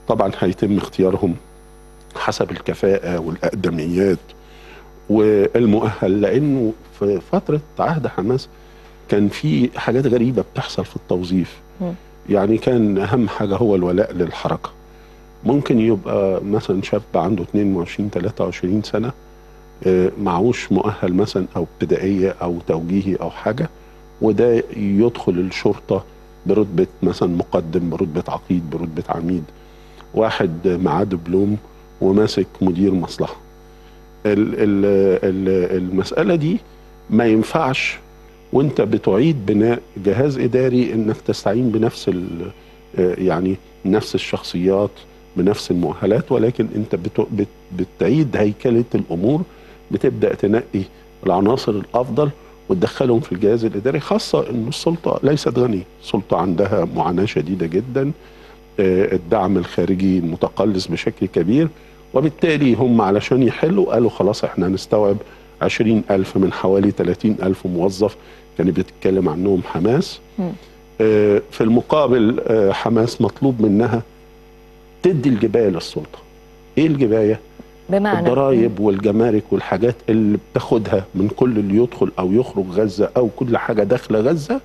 طبعا هيتم اختيارهم حسب الكفاءة والأقدميات والمؤهل، لأنه في فترة عهد حماس كان في حاجات غريبة بتحصل في التوظيف. يعني كان أهم حاجة هو الولاء للحركة. ممكن يبقى مثلا شاب عنده 22-23 سنة معهوش مؤهل مثلا أو ابتدائية أو توجيهي أو حاجة، وده يدخل الشرطة برتبة مثلا مقدم، برتبة عقيد، برتبة عميد. واحد معاه دبلوم وماسك مدير مصلحة. المسألة دي ما ينفعش وانت بتعيد بناء جهاز إداري انك تستعين بنفس يعني نفس الشخصيات بنفس المؤهلات، ولكن انت بتعيد هيكلة الامور، بتبدأ تنقي العناصر الافضل وتدخلهم في الجهاز الإداري، خاصة ان السلطة ليست غنية، السلطة عندها معاناة شديدة جدا، الدعم الخارجي متقلص بشكل كبير، وبالتالي هم علشان يحلوا قالوا خلاص احنا هنستوعب 20,000 من حوالي 30,000 موظف كان بيتكلم عنهم حماس. في المقابل حماس مطلوب منها تدي الجباية للسلطة. ايه الجباية؟ بمعنى الضرايب والجمارك والحاجات اللي بتاخدها من كل اللي يدخل او يخرج غزة او كل حاجة داخلة غزة،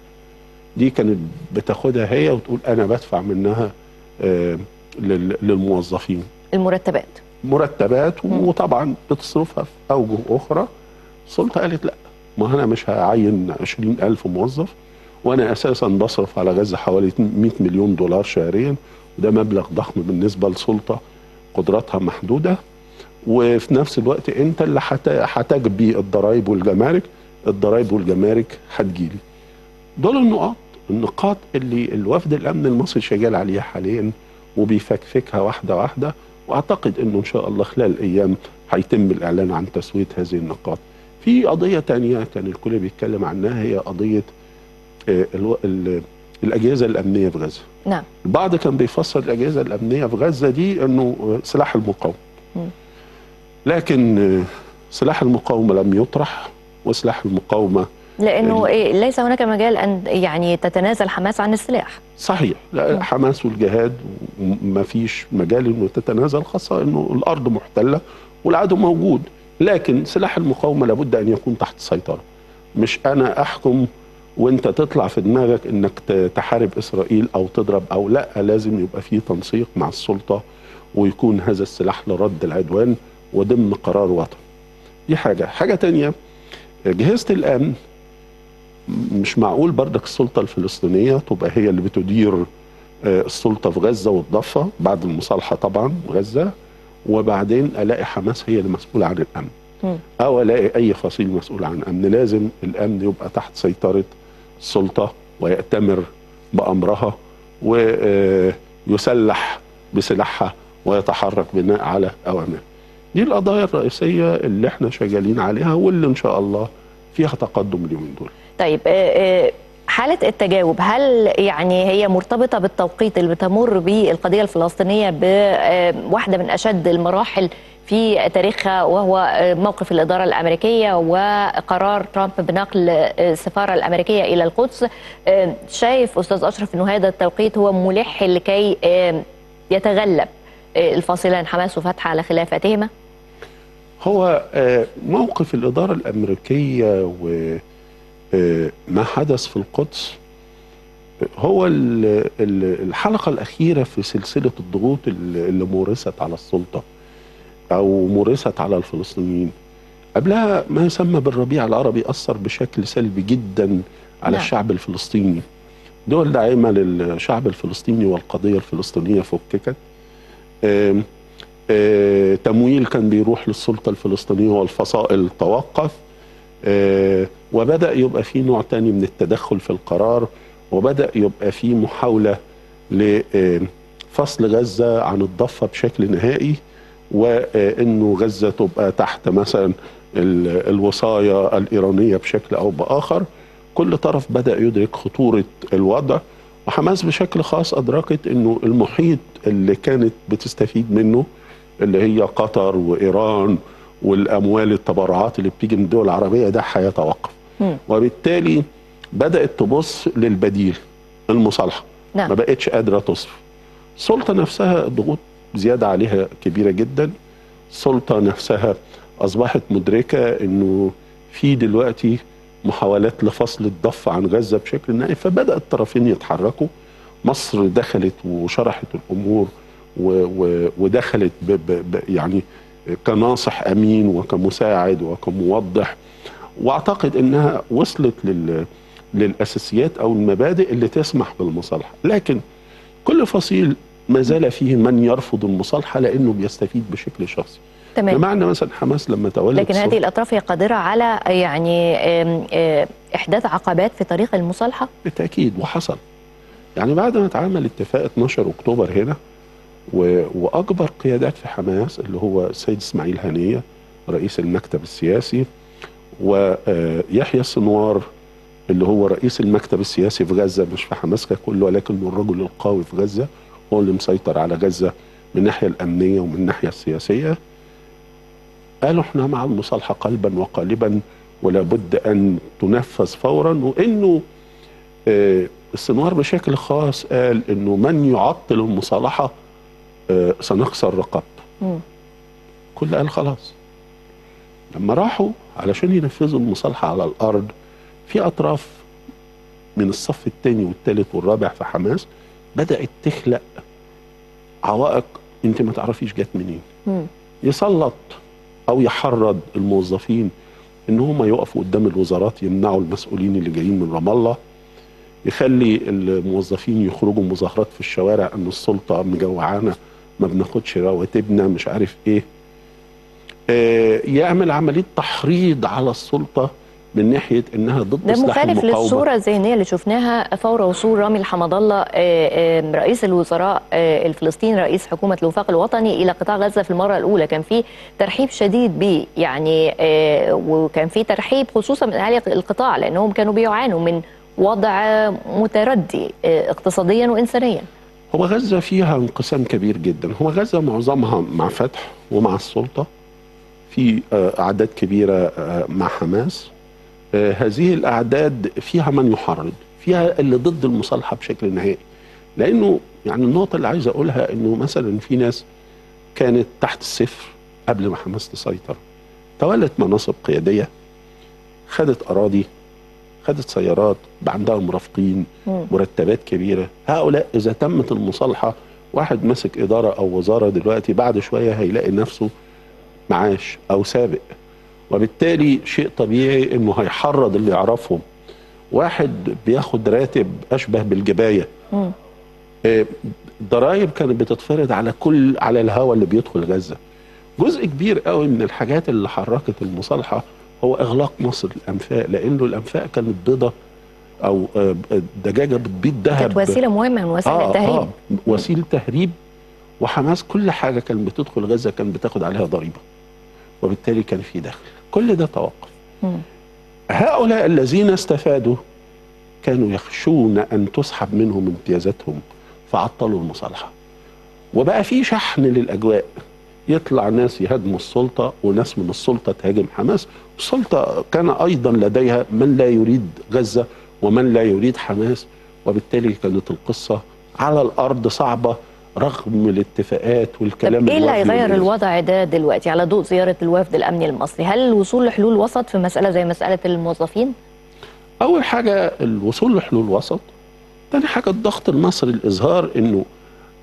دي كانت بتاخدها هي وتقول انا بدفع منها للموظفين. مرتبات وطبعا بتصرفها في اوجه اخرى. السلطه قالت لا، ما انا مش هعين 20,000 موظف، وانا اساسا بصرف على غزه حوالي $100 مليون شهريا، وده مبلغ ضخم بالنسبه لسلطه قدراتها محدوده، وفي نفس الوقت انت اللي هتجبي الضرايب والجمارك، هتجيلي. دول النقاط اللي الوفد الامن المصري شغال عليها حاليا وبيفكفكها واحده واحده، واعتقد انه ان شاء الله خلال ايام هيتم الاعلان عن تسويه هذه النقاط. في قضيه ثانيه كان الكل بيتكلم عنها، هي قضيه الاجهزه الامنيه في غزه. نعم. البعض كان بيفسر الاجهزه الامنيه في غزه دي انه سلاح المقاومه. لكن سلاح المقاومه لم يطرح، وسلاح المقاومه لانه ليس هناك مجال ان يعني تتنازل حماس عن السلاح. صحيح، لا، حماس والجهاد ما فيش مجال انه تتنازل، خاصه انه الارض محتله والعدو موجود، لكن سلاح المقاومه لابد ان يكون تحت سيطره. مش انا احكم وانت تطلع في دماغك انك تحارب اسرائيل او تضرب او لا، لازم يبقى في تنسيق مع السلطه، ويكون هذا السلاح لرد العدوان وضمن قرار وطني. دي حاجه ثانيه، جهاز الامن مش معقول بردك السلطة الفلسطينية تبقى هي اللي بتدير السلطه في غزه والضفه بعد المصالحه طبعا غزه، وبعدين الاقي حماس هي اللي مسؤوله عن الامن او الاقي اي فصيل مسؤول عن الامن. لازم الامن يبقى تحت سيطره السلطه ويأتمر بامرها ويسلح بسلاحها ويتحرك بناء على اوامرها. دي القضايا الرئيسيه اللي احنا شغالين عليها واللي ان شاء الله فيها تقدم اليومين دول. طيب حالة التجاوب هل يعني هي مرتبطة بالتوقيت اللي بتمر به القضية الفلسطينية بواحدة من أشد المراحل في تاريخها، وهو موقف الإدارة الأمريكية وقرار ترامب بنقل السفارة الأمريكية إلى القدس؟ شايف أستاذ أشرف أنه هذا التوقيت هو ملح لكي يتغلب الفاصلان حماس وفتح على خلافاتهما؟ هو موقف الإدارة الأمريكية و ما حدث في القدس هو الحلقة الأخيرة في سلسلة الضغوط اللي مورست على السلطة أو مورست على الفلسطينيين. قبلها ما يسمى بالربيع العربي أثر بشكل سلبي جدا على الشعب الفلسطيني. دول داعمة للشعب الفلسطيني والقضية الفلسطينية فككت. تمويل كان بيروح للسلطة الفلسطينية والفصائل توقف، وبدأ يبقى في نوع تاني من التدخل في القرار، وبدأ يبقى في محاولة لفصل غزة عن الضفة بشكل نهائي، وإنه غزة تبقى تحت مثلا الوصاية الإيرانية بشكل أو بآخر. كل طرف بدأ يدرك خطورة الوضع، وحماس بشكل خاص أدركت إنه المحيط اللي كانت بتستفيد منه اللي هي قطر وإيران والأموال التبرعات اللي بتيجي من الدول العربية ده هيتوقف، وبالتالي بدأت تبص للبديل المصالحة. ما بقتش قادرة تصرف. السلطة نفسها الضغوط زيادة عليها كبيرة جدا. السلطة نفسها أصبحت مدركة إنه في دلوقتي محاولات لفصل الضفة عن غزة بشكل نهائي، فبدأ الطرفين يتحركوا. مصر دخلت وشرحت الأمور ودخلت يعني كناصح أمين وكمساعد وكموضح، وأعتقد أنها وصلت للأساسيات أو المبادئ اللي تسمح بالمصالحة. لكن كل فصيل ما زال فيه من يرفض المصالحة لأنه بيستفيد بشكل شخصي. تمام. بمعنى مثلا حماس لما تولت، لكن هذه الأطراف هي قادرة على يعني إحداث عقبات في طريق المصالحة؟ بالتأكيد، وحصل. يعني بعد ما اتعمل اتفاق 12 أكتوبر هنا، واكبر قيادات في حماس اللي هو السيد اسماعيل هنيه رئيس المكتب السياسي، ويحيى السنوار اللي هو رئيس المكتب السياسي في غزه، مش في حماس ككل ولكن الرجل القوي في غزه هو اللي مسيطر على غزه من الناحيه الامنيه ومن الناحيه السياسيه، قالوا احنا مع المصالحه قلبا وقالبا ولابد ان تنفذ فورا. وانه السنوار بشكل خاص قال انه من يعطل المصالحه سنخسر رقاب. كل قال خلاص. لما راحوا علشان ينفذوا المصالحة على الأرض، في أطراف من الصف الثاني والثالث والرابع في حماس بدأت تخلق عوائق أنت ما تعرفيش جات منين. يسلط أو يحرض الموظفين إن هم يقفوا قدام الوزارات يمنعوا المسؤولين اللي جايين من رام الله، يخلي الموظفين يخرجوا مظاهرات في الشوارع إن السلطة مجوعانا ما بناخدش رواتبنا مش عارف ايه. يعمل عمليه تحريض على السلطه من ناحيه انها ضد سلاح المقاومه. ده مخالف للصوره الذهنيه اللي شفناها فور وصول رامي حمد الله رئيس الوزراء الفلسطيني رئيس حكومه الوفاق الوطني الى قطاع غزه في المره الاولى. كان في ترحيب شديد بيه يعني، وكان في ترحيب خصوصا من اهالي القطاع لانهم كانوا بيعانوا من وضع متردي اقتصاديا وانسانيا. هو غزة فيها انقسام كبير جدا. هو غزة معظمها مع فتح ومع السلطة، في أعداد كبيرة مع حماس. هذه الأعداد فيها من يحرض، فيها اللي ضد المصالحة بشكل نهائي. لأنه يعني النقطة اللي عايز أقولها أنه مثلا في ناس كانت تحت الصفر قبل ما حماس تسيطر، تولت مناصب قيادية، خدت أراضي، خدت سيارات، بقى عندها مرافقين، مرتبات كبيرة. هؤلاء إذا تمت المصالحة، واحد ماسك إدارة أو وزارة دلوقتي بعد شوية هيلاقي نفسه معاش أو سابق، وبالتالي شيء طبيعي إنه هيحرض اللي يعرفهم. واحد بياخد راتب أشبه بالجباية الضرايب كانت بتتفرض على كل على الهواء اللي بيدخل غزه. جزء كبير قوي من الحاجات اللي حركت المصالحه هو اغلاق مصر الانفاق، لانه الانفاق كانت بيضه او دجاجه بتبيض ذهب، كانت وسيله مهمه من وسائل التهريب. وسيله تهريب، وحماس كل حاجه كانت بتدخل غزه كان بتاخد عليها ضريبه، وبالتالي كان في دخل. كل ده توقف. هؤلاء الذين استفادوا كانوا يخشون ان تسحب منهم امتيازاتهم فعطلوا المصالحه، وبقى في شحن للاجواء، يطلع ناس يهاجموا السلطه وناس من السلطه تهاجم حماس. السلطه كان ايضا لديها من لا يريد غزه ومن لا يريد حماس، وبالتالي كانت القصه على الارض صعبه رغم الاتفاقات والكلام. طب ايه اللي هيغير الوضع ده دلوقتي على ضوء زياره الوفد الامني المصري؟ هل الوصول لحلول وسط في مساله زي مساله الموظفين؟ اول حاجه الوصول لحلول وسط، تاني حاجه الضغط المصري، الاظهار انه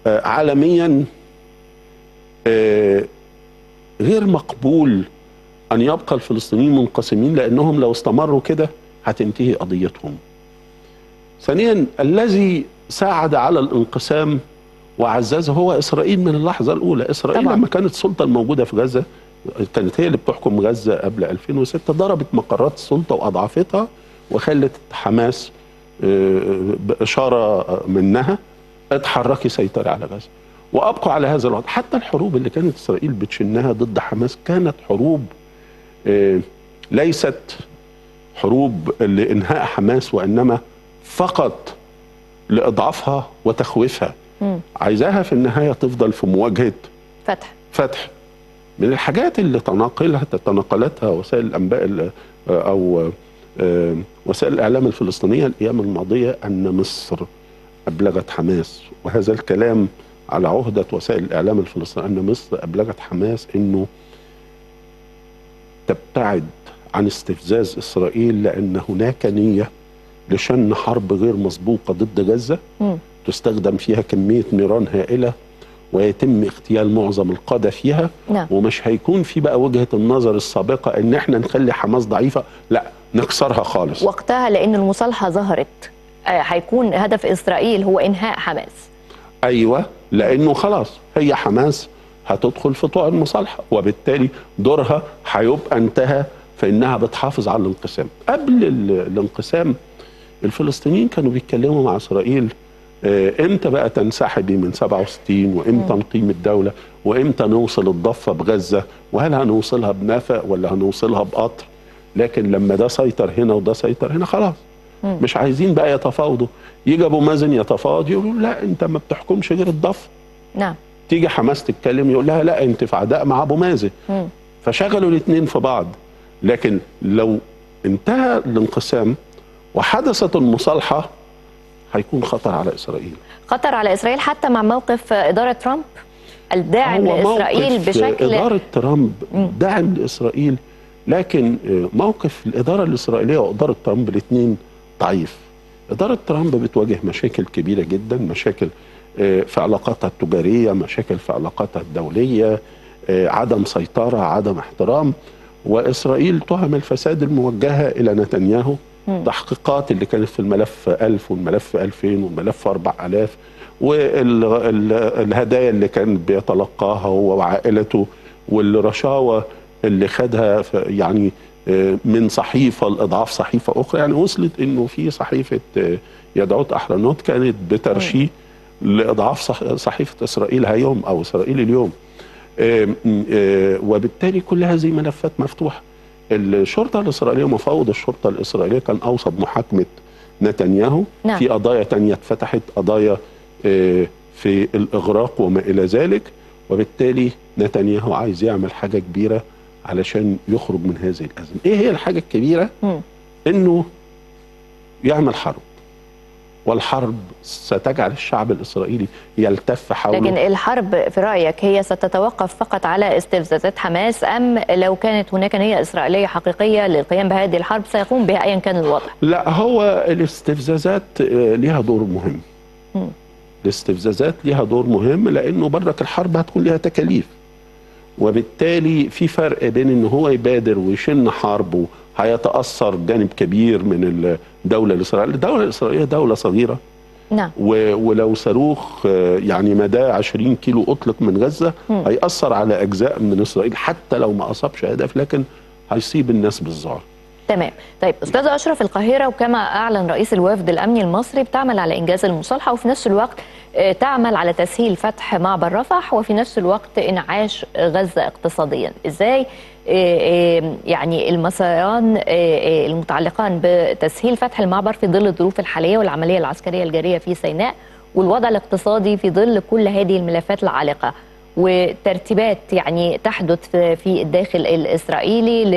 عالميا غير مقبول ان يبقى الفلسطينيين منقسمين، لانهم لو استمروا كده هتنتهي قضيتهم. ثانيا الذي ساعد على الانقسام وعززه هو اسرائيل من اللحظه الاولى. اسرائيل طبعا لما كانت السلطه الموجوده في غزه، كانت هي اللي بتحكم غزه قبل 2006، ضربت مقرات السلطه واضعفتها وخلت حماس باشاره منها اتحركي سيطري على غزه، وابقوا على هذا الوضع. حتى الحروب اللي كانت اسرائيل بتشنها ضد حماس كانت حروب ليست حروب لانهاء حماس، وانما فقط لاضعافها وتخويفها. عايزاها في النهايه تفضل في مواجهه فتح. من الحاجات اللي تناقلتها وسائل الانباء او وسائل الاعلام الفلسطينيه الايام الماضيه ان مصر ابلغت حماس، وهذا الكلام على عهده وسائل الاعلام الفلسطينيه ان مصر ابلغت حماس انه تبتعد عن استفزاز اسرائيل، لان هناك نيه لشن حرب غير مسبوقه ضد غزه تستخدم فيها كميه نيران هائله ويتم اغتيال معظم القاده فيها. ومش هيكون في بقى وجهه النظر السابقه ان احنا نخلي حماس ضعيفه، لا نكسرها خالص وقتها، لان المصالحه ظهرت هيكون هدف اسرائيل هو انهاء حماس. ايوه، لانه خلاص هي حماس هتدخل في طوق المصالحه، وبالتالي دورها هيبقى انتهى، فانها بتحافظ على الانقسام. قبل الانقسام الفلسطينيين كانوا بيتكلموا مع اسرائيل امتى بقى تنسحبي من 67، وامتى نقيم الدوله، وامتى نوصل الضفه بغزه، وهل هنوصلها بنفق ولا هنوصلها بقطر. لكن لما ده سيطر هنا وده سيطر هنا خلاص مش عايزين بقى يتفاوضوا. يجي ابو مازن يتفاوض يقولوا لا انت ما بتحكمش غير الضفه. نعم. تيجي حماس تتكلم يقول لها لا انت في عداء مع ابو مازن. فشغلوا الاثنين في بعض. لكن لو انتهى الانقسام وحدثت المصالحه هيكون خطر على اسرائيل. خطر على اسرائيل حتى مع موقف اداره ترامب الداعم لاسرائيل بشكل. اداره ترامب داعم لاسرائيل، لكن موقف الاداره الاسرائيليه واداره ترامب الاثنين ضعيف. اداره ترامب بتواجه مشاكل كبيره جدا، مشاكل في علاقاتها التجاريه، مشاكل في علاقاتها الدوليه، عدم سيطره، عدم احترام. واسرائيل تهم الفساد الموجهه الى نتنياهو، تحقيقات اللي كانت في الملف 1000 والملف 2000 والملف 4000، والهدايا اللي كان بيتلقاها هو وعائلته، والرشاوى اللي خدها يعني من صحيفه لاضعاف صحيفه اخرى. يعني وصلت انه في صحيفه يدعوت احرنوت كانت بترشيه لاضعاف صحيفه اسرائيل هيوم او اسرائيل اليوم. وبالتالي كل هذه ملفات مفتوحه. الشرطه الاسرائيليه، مفاوض الشرطه الاسرائيليه كان اوصى بمحاكمه نتنياهو. في قضايا ثانيه اتفتحت، قضايا في الاغراق وما الى ذلك، وبالتالي نتنياهو عايز يعمل حاجه كبيره علشان يخرج من هذه الازمه. ايه هي الحاجه الكبيره؟ انه يعمل حرب، والحرب ستجعل الشعب الاسرائيلي يلتف حوله. لكن الحرب في رايك هي ستتوقف فقط على استفزازات حماس، ام لو كانت هناك نيه اسرائيليه حقيقيه للقيام بهذه الحرب سيقوم بها ايا كان الوضع؟ لا، هو الاستفزازات ليها دور مهم. الاستفزازات ليها دور مهم، لانه برك الحرب هتكون ليها تكاليف، وبالتالي في فرق بين ان هو يبادر ويشن حرب هيتاثر جانب كبير من الدوله الاسرائيليه. الدوله الاسرائيليه دوله صغيره نعم. ولو صاروخ يعني مداه 20 كيلو أطلق من غزة هيأثر على أجزاء من إسرائيل، حتى لو ما أصابش هدف لكن هيصيب الناس بالذعر. تمام. طيب أستاذ أشرف، القاهرة وكما أعلن رئيس الوفد الأمني المصري بتعمل على إنجاز المصالحة، وفي نفس الوقت تعمل على تسهيل فتح معبر رفح، وفي نفس الوقت إنعاش غزة اقتصاديا. إزاي يعني المساران المتعلقان بتسهيل فتح المعبر في ظل الظروف الحالية والعملية العسكرية الجارية في سيناء، والوضع الاقتصادي في ظل كل هذه الملفات العالقة، وترتيبات يعني تحدث في الداخل الإسرائيلي ل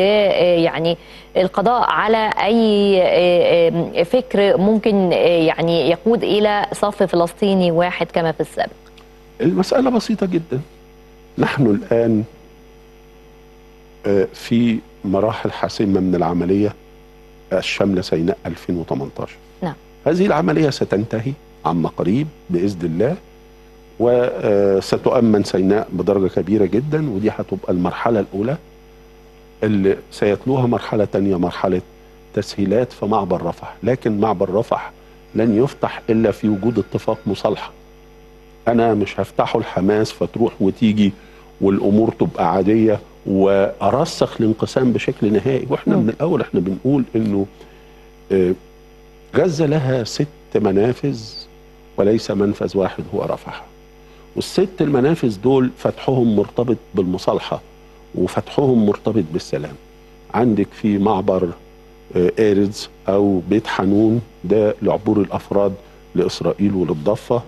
يعني القضاء على أي فكر ممكن يعني يقود إلى صف فلسطيني واحد كما في السابق؟ المسألة بسيطة جدا. نحن الآن في مراحل حاسمة من العملية الشاملة سيناء 2018. نعم. هذه العملية ستنتهي عما قريب بإذن الله، وستؤمن سيناء بدرجة كبيرة جدا، ودي هتبقى المرحلة الأولى اللي سيتلوها مرحلة تانية، مرحلة تسهيلات في معبر رفح. لكن معبر رفح لن يفتح إلا في وجود اتفاق مصالحة. أنا مش هفتحه الحماس فتروح وتيجي والأمور تبقى عادية وأرسخ الانقسام بشكل نهائي. وإحنا من الأول إحنا بنقول إنه غزة لها 6 منافذ وليس منفذ واحد هو رفح، والست المنافذ دول فتحهم مرتبط بالمصالحة وفتحهم مرتبط بالسلام. عندك في معبر آرز أو بيت حنون ده لعبور الأفراد لإسرائيل وللضفة،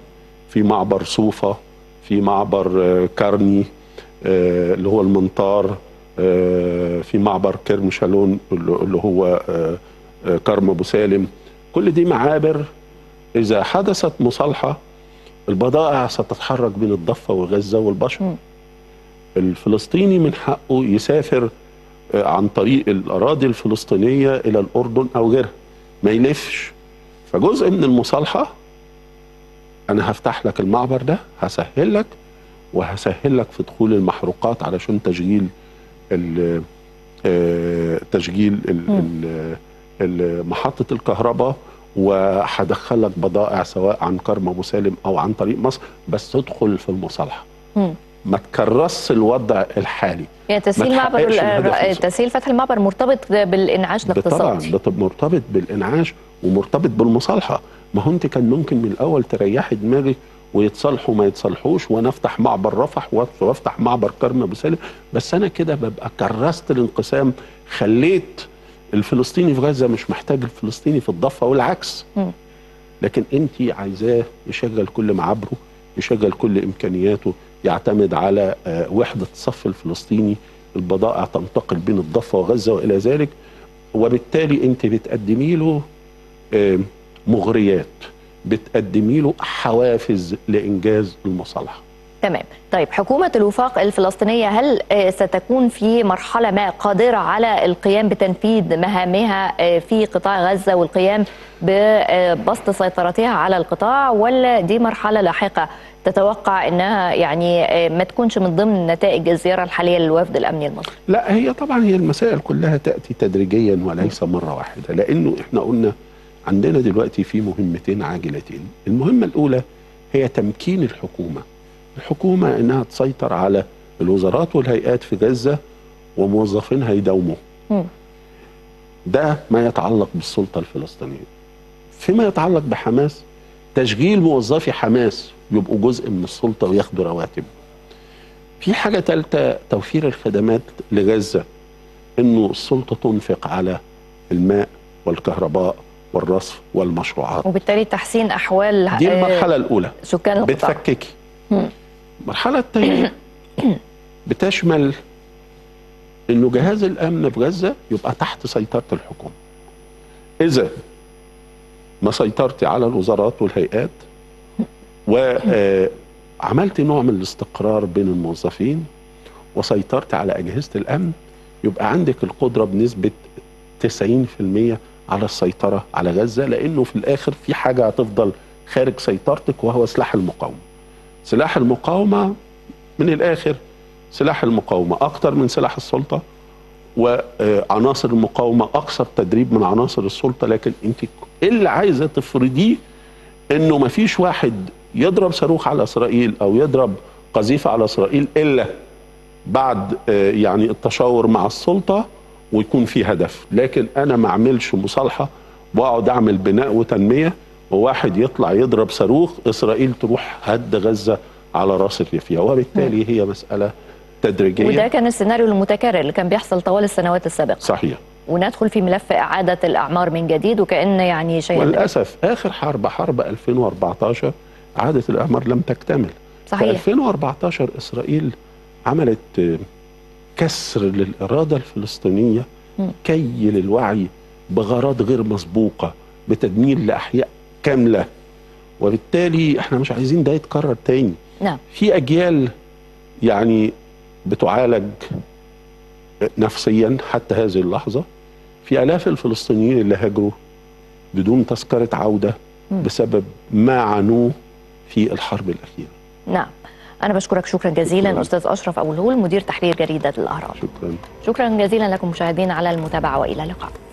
في معبر صوفة، في معبر كارني اللي هو المنطار، في معبر كرم شالون اللي هو كرم أبو سالم. كل دي معابر إذا حدثت مصالحة البضائع ستتحرك بين الضفة وغزة والبشر. الفلسطيني من حقه يسافر عن طريق الأراضي الفلسطينية إلى الأردن أو غيرها، ما يلفش. فجزء من المصالحة أنا هفتح لك المعبر ده، هسهل لك وهسهل لك في دخول المحروقات علشان تشغيل محطة الكهرباء، وهدخلك بضائع سواء عن كرم ابو سالم او عن طريق مصر، بس تدخل في المصالحه. ما تكرسش الوضع الحالي. يعني تسهيل فتح المعبر مرتبط بالانعاش الاقتصادي. طبعا مرتبط بالانعاش ومرتبط بالمصالحه. ما هو انت كان ممكن من الاول تريحي دماغك ويتصالحوا ما يتصالحوش، وانا افتح معبر رفح وافتح معبر كرم ابو سالم، بس انا كده ببقى كرست الانقسام، خليت الفلسطيني في غزة مش محتاج الفلسطيني في الضفة والعكس. لكن انت عايزاه يشغل كل معابره، يشغل كل إمكانياته، يعتمد على وحدة الصف الفلسطيني، البضائع تنتقل بين الضفة وغزة وإلى ذلك. وبالتالي انت بتقدمي له مغريات، بتقدمي له حوافز لإنجاز المصالحة. تمام. طيب حكومة الوفاق الفلسطينية هل ستكون في مرحلة ما قادرة على القيام بتنفيذ مهامها في قطاع غزة والقيام ببسط سيطرتها على القطاع، ولا دي مرحلة لاحقة تتوقع أنها يعني ما تكونش من ضمن نتائج الزيارة الحالية للوفد الأمني المصري؟ لا، هي طبعا هي المسائل كلها تأتي تدريجيا وليس مرة واحدة، لأنه احنا قلنا عندنا دلوقتي في مهمتين عاجلتين. المهمة الأولى هي تمكين الحكومة انها تسيطر على الوزارات والهيئات في غزة وموظفينها يداوموا. ده ما يتعلق بالسلطة الفلسطينية. فيما يتعلق بحماس، تشغيل موظفي حماس يبقوا جزء من السلطة وياخدوا رواتب. في حاجة ثالثة، توفير الخدمات لغزة، انه السلطة تنفق على الماء والكهرباء والرصف والمشروعات، وبالتالي تحسين احوال دي المرحلة الأولى سكان القطاع. بتفككي. المرحلة الثانية بتشمل انه جهاز الامن في غزة يبقى تحت سيطرة الحكومة. اذا ما سيطرتي على الوزارات والهيئات وعملت نوع من الاستقرار بين الموظفين وسيطرت على اجهزة الامن، يبقى عندك القدرة بنسبة 90% على السيطرة على غزة، لانه في الاخر في حاجة هتفضل خارج سيطرتك وهو سلاح المقاومة. سلاح المقاومة من الآخر سلاح المقاومة أكتر من سلاح السلطة، وعناصر المقاومة أكثر تدريب من عناصر السلطة، لكن أنت اللي عايزة تفرضيه انه ما فيش واحد يضرب صاروخ على اسرائيل او يضرب قذيفه على اسرائيل الا بعد يعني التشاور مع السلطه ويكون في هدف، لكن انا ما اعملش مصالحه واقعد اعمل بناء وتنميه وواحد يطلع يضرب صاروخ اسرائيل تروح هد غزه على راس الريفيه، وبالتالي هي مساله تدريجيه. وده كان السيناريو المتكرر اللي كان بيحصل طوال السنوات السابقه. صحيح. وندخل في ملف إعادة الأعمار من جديد وكأن يعني شيء. وللأسف آخر حرب 2014 إعادة الأعمار لم تكتمل. صحيح. في 2014 إسرائيل عملت كسر للإرادة الفلسطينية، كيل الوعي بغارات غير مسبوقة بتدمير لأحياء كاملة، وبالتالي احنا مش عايزين ده يتكرر تاني. نعم. في أجيال يعني بتعالج نفسيا حتى هذه اللحظة، في آلاف الفلسطينيين اللي هاجروا بدون تذكرة عودة بسبب ما عانوه في الحرب الأخيرة. نعم، أنا بشكرك شكرا جزيلا. شكراً. أستاذ أشرف أبو الهول مدير تحرير جريدة الأهرام. شكرا جزيلا لكم مشاهدين على المتابعة وإلى اللقاء.